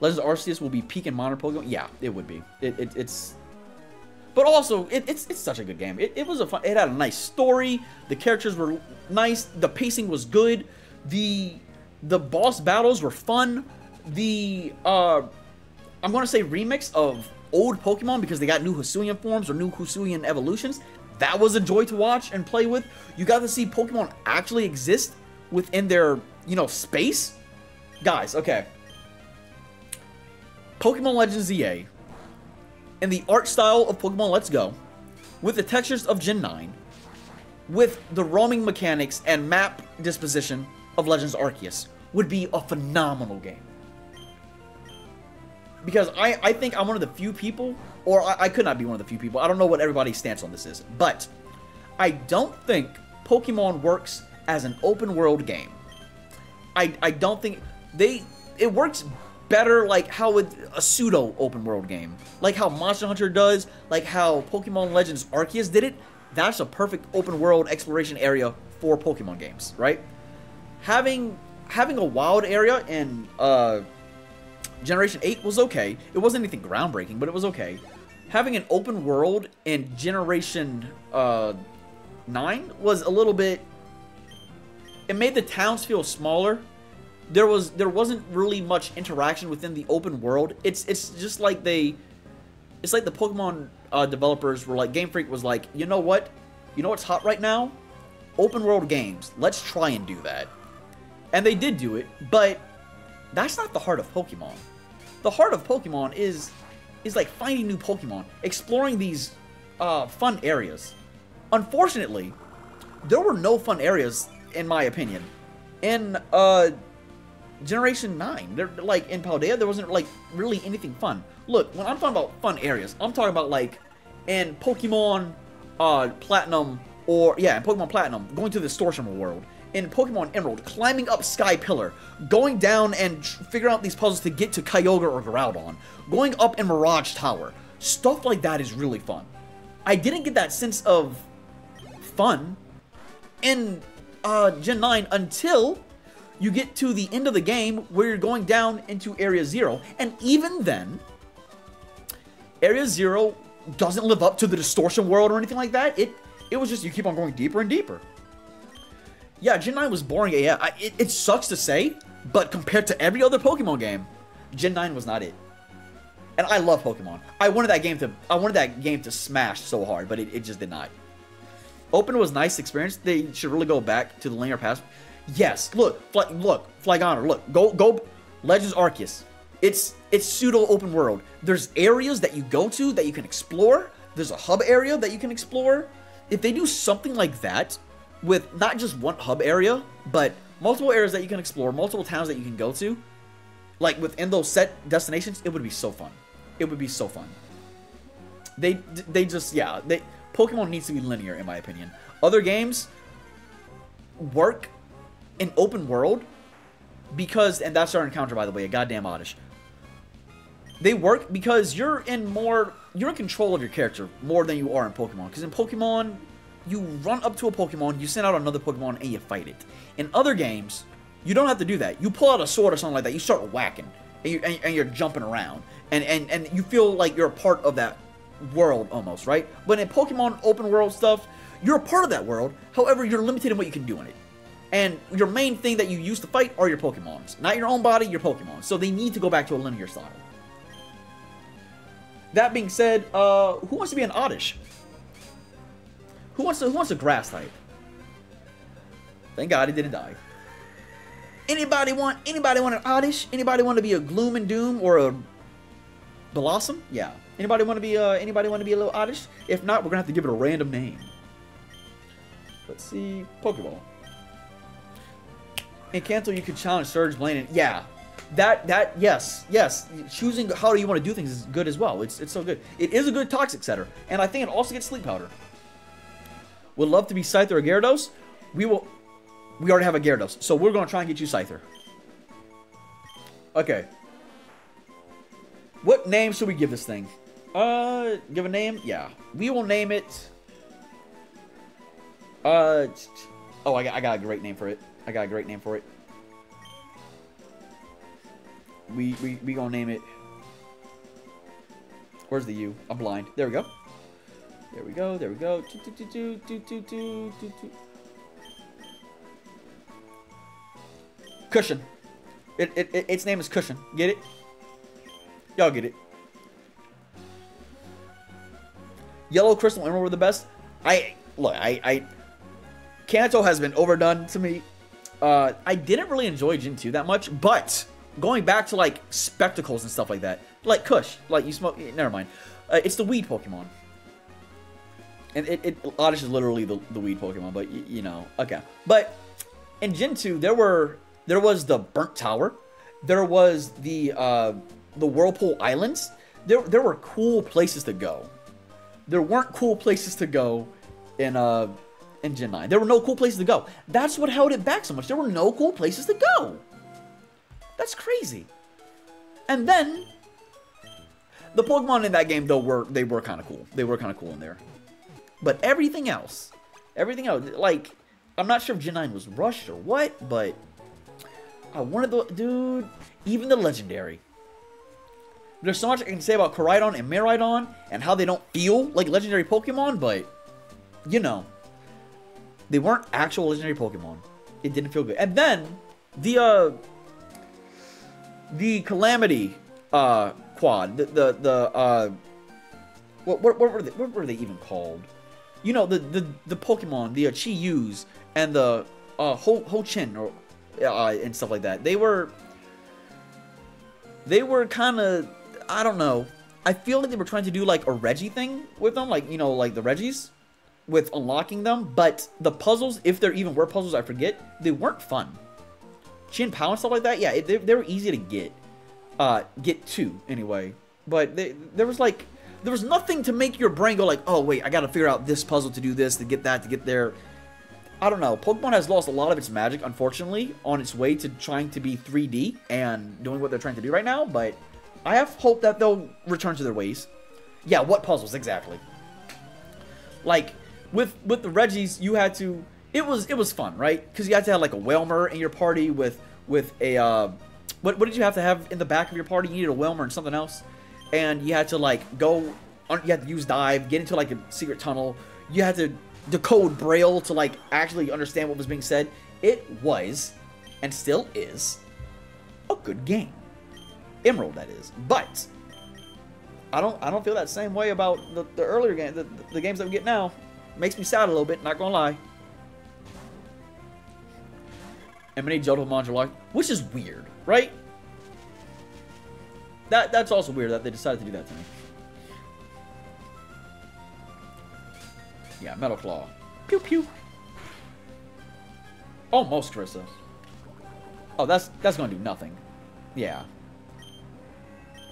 Legends Arceus will be peak in modern Pokemon. Yeah, it would be. It's, but also it's such a good game. It was a fun. It had a nice story. The characters were nice. The pacing was good. The boss battles were fun. The, I'm going to say remix of old Pokemon because they got new Hisuian forms or new Hisuian evolutions. That was a joy to watch and play with. You got to see Pokemon actually exist within their, you know, space. Guys, okay. Pokemon Legends ZA. In the art style of Pokemon Let's Go, with the textures of Gen 9, with the roaming mechanics and map disposition of Legends Arceus, would be a phenomenal game. Because I think I'm one of the few people, or I could not be one of the few people, I don't know what everybody's stance on this is, but I don't think Pokemon works as an open world game. I don't think it works better like how a pseudo open world game, like how Monster Hunter does, like how Pokemon Legends Arceus did it. That's a perfect open world exploration area for Pokemon games, right? Having a wild area in Generation 8 was okay. It wasn't anything groundbreaking, but it was okay. Having an open world in Generation 9 was a little bit... It made the towns feel smaller. There wasn't really much interaction within the open world. It's just like it's like the Pokemon developers were like, Game Freak was like, you know what? You know what's hot right now? Open world games. Let's try and do that. And they did do it, but that's not the heart of Pokemon. The heart of Pokemon is like finding new Pokemon, exploring these fun areas. Unfortunately, there were no fun areas, in my opinion, in Generation 9. Like in Paldea, there wasn't like really anything fun. Look, when I'm talking about fun areas, I'm talking about like in Pokemon Platinum, or yeah, in Pokemon Platinum, going to the Storchimer world. In Pokemon Emerald, climbing up Sky Pillar, going down and figuring out these puzzles to get to Kyogre or Groudon, going up in Mirage Tower. Stuff like that is really fun. I didn't get that sense of fun in Gen 9 until you get to the end of the game where you're going down into Area 0. And even then, Area 0 doesn't live up to the Distortion World or anything like that. It was just you keep on going deeper and deeper. Yeah, Gen 9 was boring AF. It sucks to say, but compared to every other Pokemon game, Gen 9 was not it. And I love Pokemon. I wanted that game to smash so hard, but it just did not. Open was nice experience. They should really go back to the linear path. Yes, look, Flygonner, look, go Legends Arceus. It's pseudo open world. There's areas that you go to that you can explore. There's a hub area that you can explore. If they do something like that, with not just one hub area, but multiple areas that you can explore, multiple towns that you can go to, like within those set destinations, it would be so fun. It would be so fun. They just, yeah, Pokemon needs to be linear, in my opinion. Other games work in open world because, and that's our encounter, by the way, a goddamn oddish. They work because you're in control of your character more than you are in Pokemon. Because in Pokemon, you run up to a Pokemon, you send out another Pokemon, and you fight it. In other games, you don't have to do that. You pull out a sword or something like that. You start whacking, and you're jumping around. And you feel like you're a part of that world almost, right? But in Pokemon open world stuff, you're a part of that world. However, you're limited in what you can do in it. And your main thing that you use to fight are your Pokemons. Not your own body, your Pokemon. So they need to go back to a linear style. That being said, who wants to be an Oddish? Who wants a grass type? Thank God he didn't die. Anybody want an Oddish? Anybody want to be a Gloom and Doom or a Blossom? Yeah. Anybody want to be a little Oddish? If not, we're gonna have to give it a random name. Let's see, Pokeball. In Kanto, you could challenge Surge, Blaine, and yeah, that yes. Choosing how do you want to do things is good as well. It's so good. It is a good Toxic setter, and I think it also gets Sleep Powder. Would love to be Scyther or Gyarados. We already have a Gyarados, so we're going to try and get you Scyther. Okay. What name should we give this thing? Give a name? Yeah. We will name it... Oh, I got a great name for it. We going to name it... Where's the U? I'm blind. There we go. There we go. Cushion. Its name is Cushion. Get it? Y'all get it. Yellow, Crystal, Emerald were the best. Look, Kanto has been overdone to me. I didn't really enjoy Gen 2 that much, but going back to like spectacles and stuff like that. Like Kush. Like you smoke. Never mind. It's the weed Pokemon. And Oddish is literally the weed Pokemon, but you know, okay. But in Gen 2, there was the Burnt Tower, there was the Whirlpool Islands. There were cool places to go. There weren't cool places to go in Gen 9. There were no cool places to go. That's what held it back so much. There were no cool places to go. That's crazy. And then the Pokemon in that game though were kind of cool. They were kind of cool in there. But everything else, like, I'm not sure if Gen 9 was rushed or what, but I wanted the, dude, even the Legendary. There's so much I can say about Koraidon and Miraidon and how they don't feel like Legendary Pokemon, but, you know, they weren't actual Legendary Pokemon. It didn't feel good. And then, the Calamity, quad, what were they even called? You know, the Pokemon, the Chi-Yus, and the Ho-Chin, or and stuff like that. They were kind of, I don't know. I feel like they were trying to do like a Reggie thing with them, like, you know, like the Reggies, with unlocking them. But the puzzles, if there even were puzzles, I forget, they weren't fun. Chin Pao and stuff like that, yeah, they were easy to get to anyway. But there was nothing to make your brain go like, oh wait, I gotta figure out this puzzle to do this, to get that, to get there. I don't know. Pokemon has lost a lot of its magic, unfortunately, on its way to trying to be 3D and doing what they're trying to do right now, but I have hope that they'll return to their ways. Yeah, what puzzles, exactly. Like, with the Reggies, you had to... It was fun, right? Because you had to have, like, a Whelmer in your party with a... what did you have to have in the back of your party? You needed a Whelmer and something else. And you had to, like, go... You had to use Dive, get into, like, a secret tunnel. You had to... decode Braille to, like, actually understand what was being said. It was, and still is, a good game. Emerald, that is. But I don't feel that same way about the earlier game, the games that we get now. Makes me sad a little bit, not gonna lie. And many Jotomons are locked, which is weird, right? That's also weird that they decided to do that to me. Yeah, Metal Claw. Pew pew. Almost, Carissa. Oh, that's gonna do nothing. Yeah.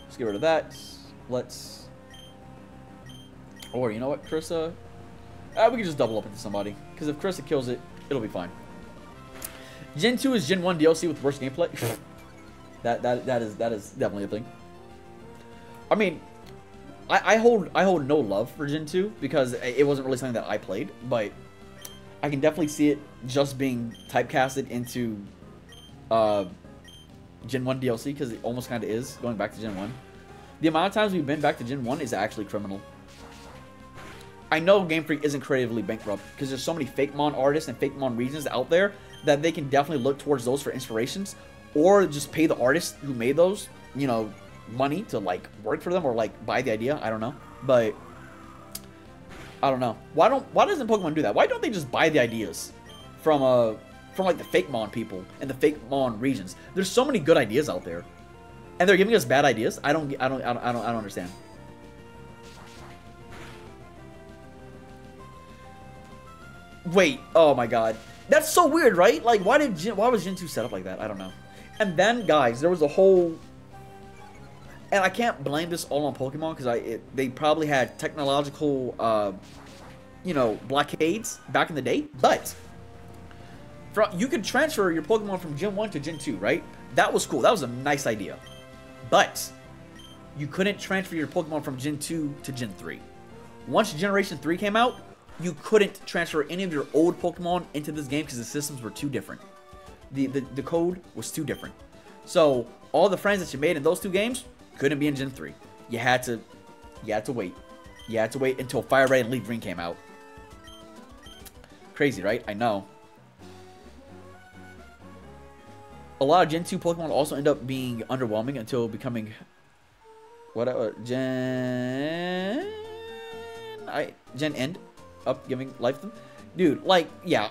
Let's get rid of that. Let's. Or you know what, Carissa? We can just double up into somebody. Because if Carissa kills it, it'll be fine. Gen 2 is Gen 1 DLC with worse gameplay. that is definitely a thing. I mean. I hold no love for Gen 2 because it wasn't really something that I played, but I can definitely see it just being typecasted into Gen 1 DLC because it almost kind of is going back to Gen 1. The amount of times we've been back to Gen 1 is actually criminal. I know Game Freak isn't creatively bankrupt because there's so many Fakemon artists and Fakemon regions out there that they can definitely look towards those for inspirations or just pay the artists who made those, you know, money to like work for them or like buy the idea. I don't know, but I don't know why doesn't Pokemon do that? Why don't they just buy the ideas from like the Fakemon people and the Fakemon regions? There's so many good ideas out there, and they're giving us bad ideas. I don't understand. Wait, oh my god, that's so weird, right? Like, why was Gen 2 set up like that? I don't know. And then guys, there was a whole. And I can't blame this all on Pokemon because they probably had technological, you know, blockades back in the day. But you could transfer your Pokemon from Gen 1 to Gen 2, right? That was cool. That was a nice idea. But you couldn't transfer your Pokemon from Gen 2 to Gen 3. Once Generation 3 came out, you couldn't transfer any of your old Pokemon into this game because the systems were too different. The code was too different. So all the friends that you made in those two games... couldn't be in Gen 3. You had to wait. You had to wait until Fire Red and Leaf Green came out. Crazy, right? I know. A lot of Gen 2 Pokemon also end up being underwhelming until becoming... whatever... Gen End. Up giving life to them. Dude, like, yeah.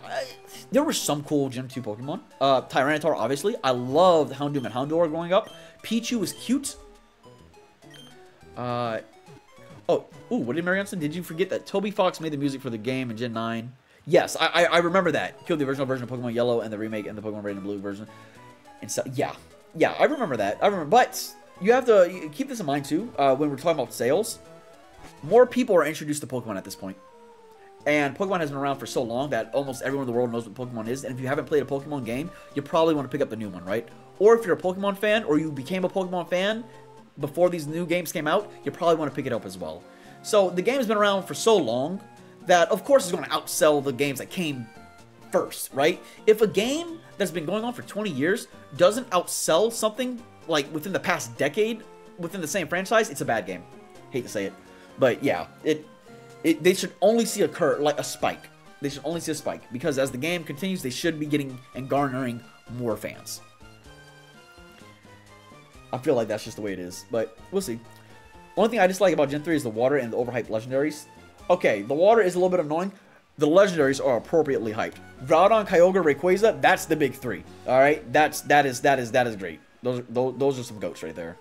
There were some cool Gen 2 Pokemon. Tyranitar, obviously. I loved Houndoom and Houndour growing up. Pichu was cute. Oh, ooh, what did Marianne say? Did you forget that Toby Fox made the music for the game in Gen 9? Yes, I remember that. Killed the original version of Pokemon Yellow and the remake and the Pokemon Red and Blue version. And so, yeah. Yeah, I remember that. I remember. But you have to keep this in mind, too, when we're talking about sales. More people are introduced to Pokemon at this point. And Pokemon has been around for so long that almost everyone in the world knows what Pokemon is. And if you haven't played a Pokemon game, you probably want to pick up the new one, right? Or if you're a Pokemon fan, or you became a Pokemon fan before these new games came out, you probably want to pick it up as well. So the game's been around for so long that, of course, it's going to outsell the games that came first, right? If a game that's been going on for 20 years doesn't outsell something, like, within the past decade, within the same franchise, it's a bad game. Hate to say it. But, yeah, they should only see a spike. They should only see a spike, because as the game continues, they should be getting and garnering more fans. I feel like that's just the way it is, but we'll see. Only thing I dislike about Gen 3 is the water and the overhyped legendaries. Okay, the water is a little bit annoying. The legendaries are appropriately hyped. Groudon, Kyogre, Rayquaza, that's the big three. All right, that is great. Those are some goats right there.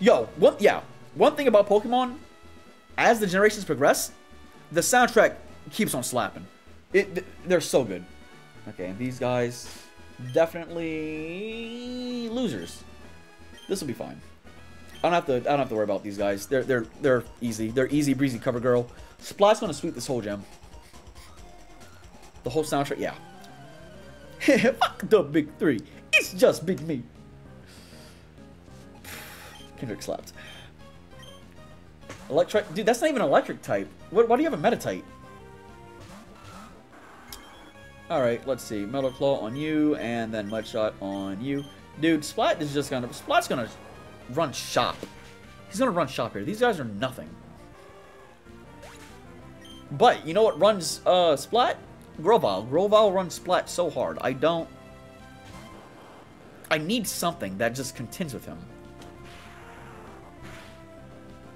Yo, one thing about Pokemon, as the generations progress, the soundtrack keeps on slapping. They're so good. Okay, and these guys, definitely losers. This will be fine. I don't have to worry about these guys. They're easy. They're easy breezy cover girl. Splat's gonna sweep this whole gem. The whole soundtrack, yeah. Fuck the big three. It's just big me. Kendrick slapped. Electric, dude, that's not even electric type. Why do you have a meta type? Alright, let's see. Metal Claw on you, and then Mud Shot on you. Dude, Splat's gonna run shop. He's gonna run shop here. These guys are nothing. But, you know what runs Splat? Grovyle. Grovyle runs Splat so hard. I need something that just contends with him.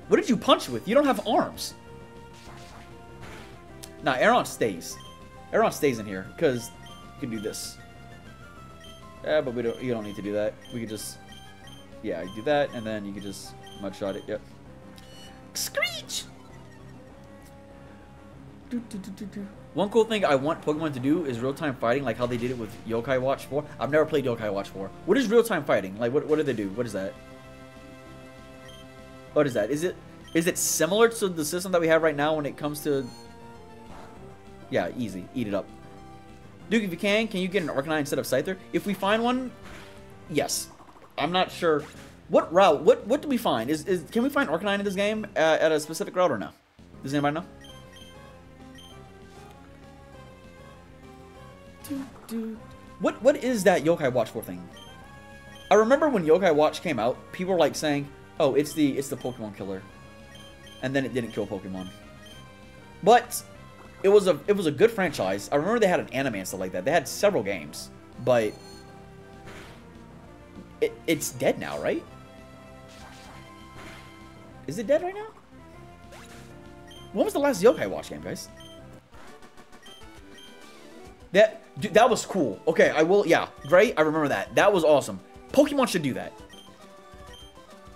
What did you punch with? You don't have arms. Nah, Aron stays. Aron stays in here, because you can do this. Yeah, but you don't need to do that. We could just... Yeah, you do that, and then you could just mud shot it. Yep. Screech! One cool thing I want Pokemon to do is real-time fighting, like how they did it with Yo-Kai Watch 4. I've never played Yo-Kai Watch 4. What is real-time fighting? Like, what do they do? What is that? What is that? Is it similar to the system that we have right now when it comes to... Yeah, easy. Eat it up. Duke, if you can you get an Arcanine instead of Scyther? If we find one, yes. I'm not sure. What route? What do we find? Can we find Arcanine in this game at a specific route or no? Does anybody know? What is that Yo-Kai Watch 4 thing? I remember when Yo-Kai Watch came out, people were like saying, oh, it's the Pokemon killer. And then it didn't kill Pokemon. But it was a good franchise. I remember they had an anime and stuff like that. They had several games, but it's dead now, right? Is it dead right now? When was the last Yo-Kai Watch game, guys? That was cool. Okay, yeah. Gray, I remember that. That was awesome. Pokemon should do that.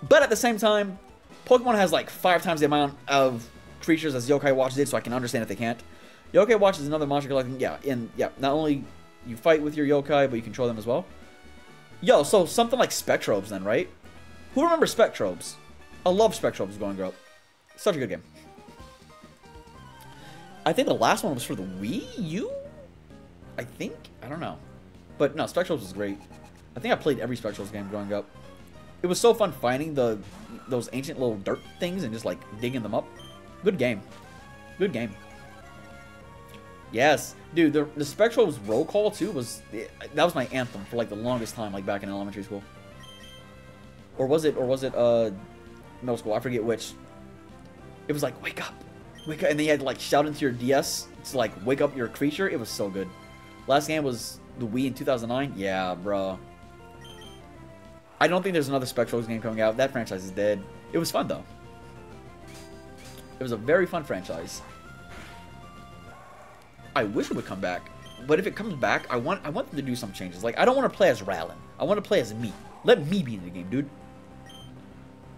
But at the same time, Pokemon has like 5 times the amount of creatures as Yo-Kai Watch did, so I can understand if they can't. Yo-Kai Watch is another monster collecting. Yeah, and yeah, not only you fight with your Yo-Kai, but you control them as well. Yo, so something like Spectrobes then, right? Who remembers Spectrobes? I love Spectrobes growing up. Such a good game. I think the last one was for the Wii U? I think? I don't know. But no, Spectrobes was great. I think I played every Spectrobes game growing up. It was so fun finding those ancient little dirt things and just like digging them up. Good game. Good game. Yes. Dude, the Spectrobes roll call too that was my anthem for like the longest time, like back in elementary school. Or was it middle school? I forget which. It was like, wake up. Wake up. And then you had to like shout into your DS to like wake up your creature. It was so good. Last game was the Wii in 2009. Yeah, bro. I don't think there's another Spectrobes game coming out. That franchise is dead. It was fun, though. It was a very fun franchise. I wish it would come back. But if it comes back, I want them to do some changes. Like, I don't want to play as Rallin. I want to play as me. Let me be in the game, dude.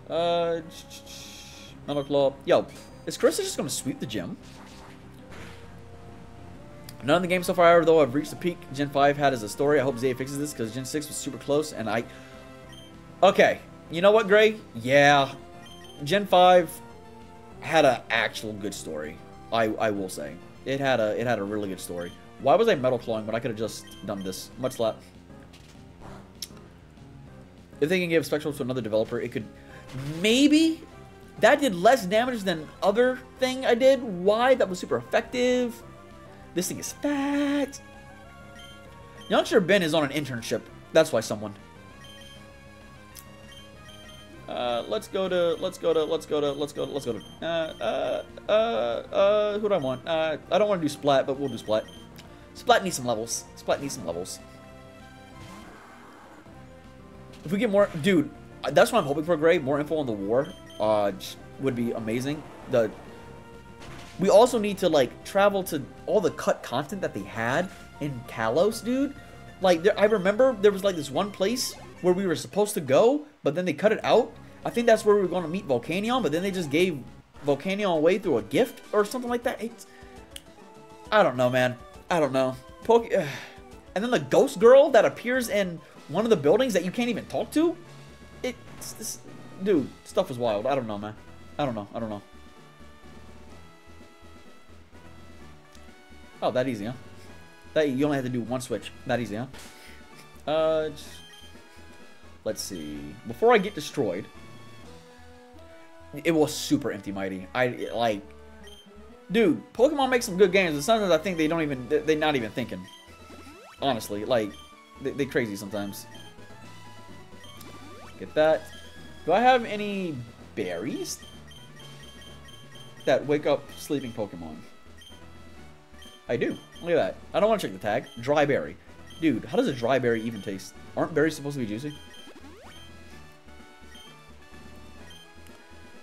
Nunoclaw. Yo, is Carissa just gonna sweep the gym? None of the games so far, though, I've reached the peak Gen 5 had as a story. I hope ZA fixes this because Gen 6 was super close, and I... Okay, you know what, Gray? Yeah, Gen 5 had an actual good story. I will say it had a really good story. Why was I metal clawing when I could have just done this? Mud Slap. If they can give Spectrobes to another developer, it could maybe. That did less damage than other thing I did. Why? That was super effective. This thing is fat. Youngster Ben is on an internship. That's why someone. Let's go to. Who do I want? I don't want to do Splat, but we'll do Splat. Splat needs some levels. If we get more, dude, that's what I'm hoping for, Gray. More info on the war would be amazing. We also need to, like, travel to all the cut content that they had in Kalos, dude. Like, I remember there was, like, this one place where we were supposed to go, but then they cut it out. I think that's where we were going to meet Volcanion, but then they just gave Volcanion away through a gift or something like that. It's... I don't know, man. I don't know. And then the ghost girl that appears in one of the buildings that you can't even talk to? It's... Dude, stuff is wild. I don't know, man. I don't know. Oh, that easy, huh? That you only have to do one switch. That easy, huh? Let's see. Before I get destroyed, it was super empty, Mighty. Dude, Pokemon makes some good games, and sometimes I think they don't even, they're not even thinking. Honestly, like, they're crazy sometimes. Get that. Do I have any berries that wake up sleeping Pokemon? I do. Look at that. I don't want to check the tag. Dry berry. Dude, how does a dry berry even taste? Aren't berries supposed to be juicy?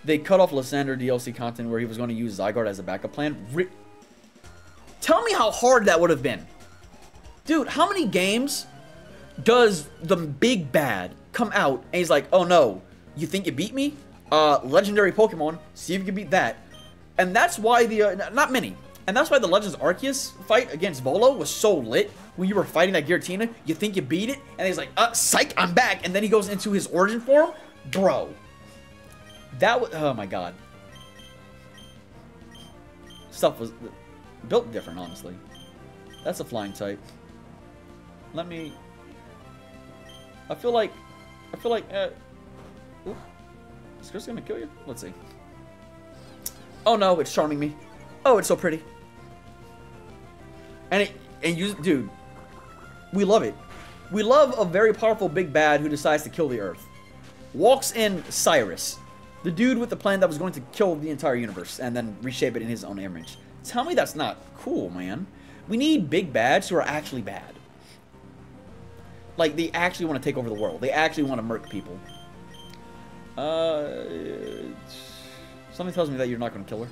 They cut off Lysander DLC content where he was going to use Zygarde as a backup plan. Tell me how hard that would have been. Dude, how many games does the big bad come out and he's like, oh no, you think you beat me? Legendary Pokemon, see if you can beat that. And that's why the, not many. And that's why the Legends Arceus fight against Volo was so lit. When you were fighting that Giratina, you think you beat it, and he's like, psych, I'm back. And then he goes into his origin form. Bro. That was, oh my god. Stuff was built different, honestly. That's a flying type. Let me, I feel like, ooh, is Chris gonna kill you? Let's see. Oh no, it's charming me. Oh, it's so pretty. Dude, we love it. We love a very powerful big bad who decides to kill the Earth. Walks in Cyrus, the dude with the plan that was going to kill the entire universe and then reshape it in his own image. Tell me that's not cool, man. We need big bads who are actually bad. Like, they actually want to take over the world. They actually want to murk people. Something tells me that you're not going to kill her.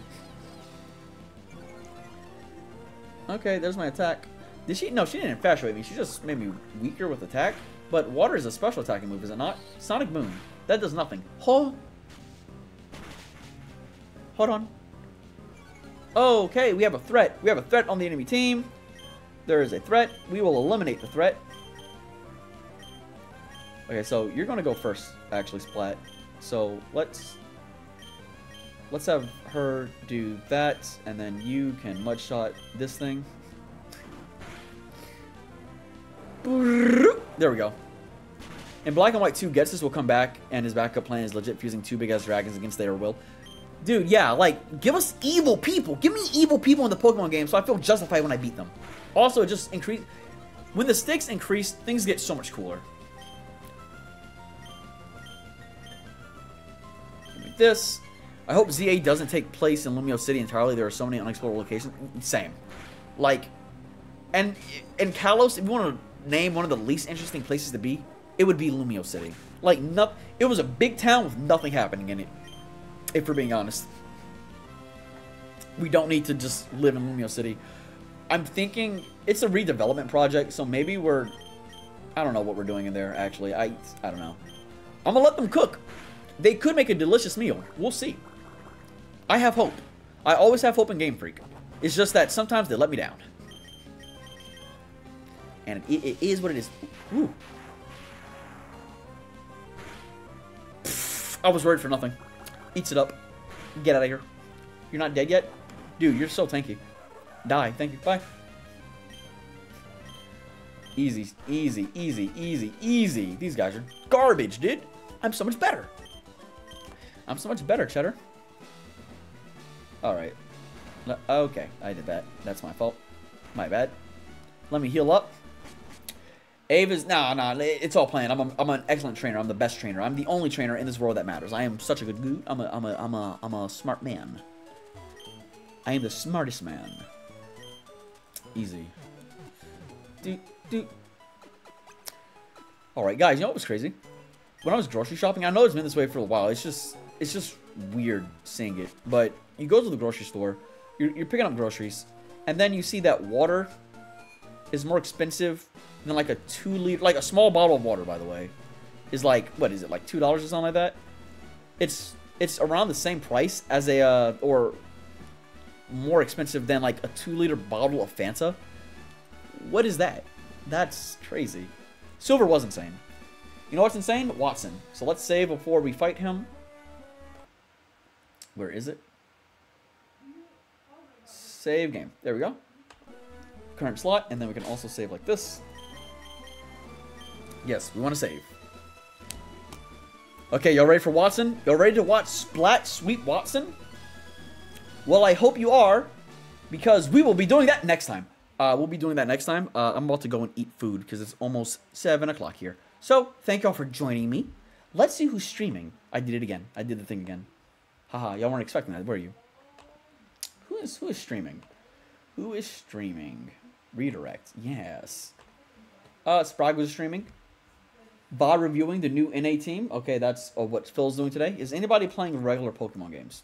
Okay, there's my attack. Did she? No, she didn't infatuate me. She just made me weaker with attack. But water is a special attacking move, is it not? Sonic Moon. That does nothing. Huh? Hold on. Okay, we have a threat. We have a threat on the enemy team. There is a threat. We will eliminate the threat. Okay, so you're going to go first, actually, Splat. So let's have her do that, and then you can mudshot this thing. There we go. In Black and White 2, Getsus will come back, and his backup plan is legit fusing two big-ass dragons against their will. Dude, yeah, like, give us evil people. Give me evil people in the Pokemon game so I feel justified when I beat them. Also, it just increased... When the stakes increase, things get so much cooler. Give me this... I hope ZA doesn't take place in Lumiose City entirely. There are so many unexplored locations. Same. Like, and in Kalos, if you want to name one of the least interesting places to be, it would be Lumiose City. Like, it was a big town with nothing happening in it, if we're being honest. We don't need to just live in Lumiose City. I'm thinking it's a redevelopment project, so maybe we're... I don't know what we're doing in there, actually. I don't know. I'm going to let them cook. They could make a delicious meal. We'll see. I have hope. I always have hope in Game Freak. It's just that sometimes they let me down. And it is what it is. Ooh. Pfft, I was worried for nothing. Eats it up. Get out of here. You're not dead yet? Dude, you're so tanky. Die. Thank you. Bye. Easy. Easy. Easy. Easy. Easy. These guys are garbage, dude. I'm so much better. I'm so much better, Cheddar. Alright. Okay. I did that. That's my fault. My bad. Let me heal up. Ava's... No. It's all planned. I'm an excellent trainer. I'm the best trainer. I'm the only trainer in this world that matters. I am such a good dude. I'm a smart man. I am the smartest man. Easy. Dude. Alright, guys. You know what was crazy? When I was grocery shopping, I know it's been this way for a while. It's just weird seeing it. But you go to the grocery store, you're picking up groceries, and then you see that water is more expensive than like a 2 liter, like a small bottle of water, by the way, is like, what is it, like $2 or something like that? It's around the same price as a, or more expensive than like a 2 liter bottle of Fanta. What is that? That's crazy. Silver was insane. You know what's insane? Watson. So let's save before we fight him. Where is it? Save game. There we go. Current slot. And then we can also save like this. Yes, we want to save. Okay, y'all ready for Watson? Y'all ready to watch Splat Sweep Watson? Well, I hope you are, because we will be doing that next time. We'll be doing that next time. I'm about to go and eat food because it's almost 7 o'clock here. So, thank y'all for joining me. Let's see who's streaming. I did it again. I did the thing again. Haha, y'all weren't expecting that, were you? Who is streaming? Who is streaming? Redirect. Yes. Sprague was streaming. Ba reviewing the new NA team. Okay, that's what Phil's doing today. Is anybody playing regular Pokemon games?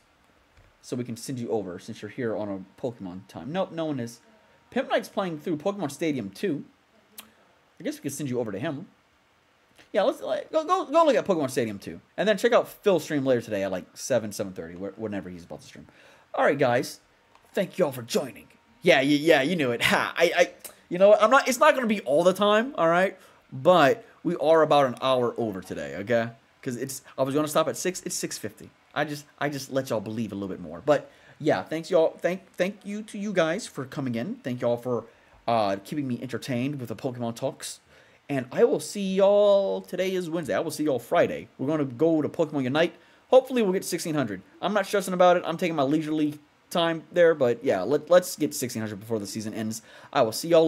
So we can send you over since you're here on a Pokemon time. Nope, no one is. Pimp Knight's playing through Pokemon Stadium 2. I guess we could send you over to him. Yeah, let's go look at Pokemon Stadium 2. And then check out Phil's stream later today at like 7:30, whenever he's about to stream. All right, guys. Thank you all for joining. Yeah, you knew it. Ha. You know what? It's not going to be all the time, all right? But we are about an hour over today, okay? Cuz I was going to stop at 6. It's 6:50. I just let y'all believe a little bit more. But yeah, thanks y'all. Thank you to you guys for coming in. Thank y'all for keeping me entertained with the Pokemon talks. And I will see y'all, today is Wednesday, I will see y'all Friday. We're going to go to Pokemon Unite. Hopefully we'll get 1600. I'm not stressing about it. I'm taking my leisurely time there. But yeah, let's get 1600 before the season ends. I will see y'all later.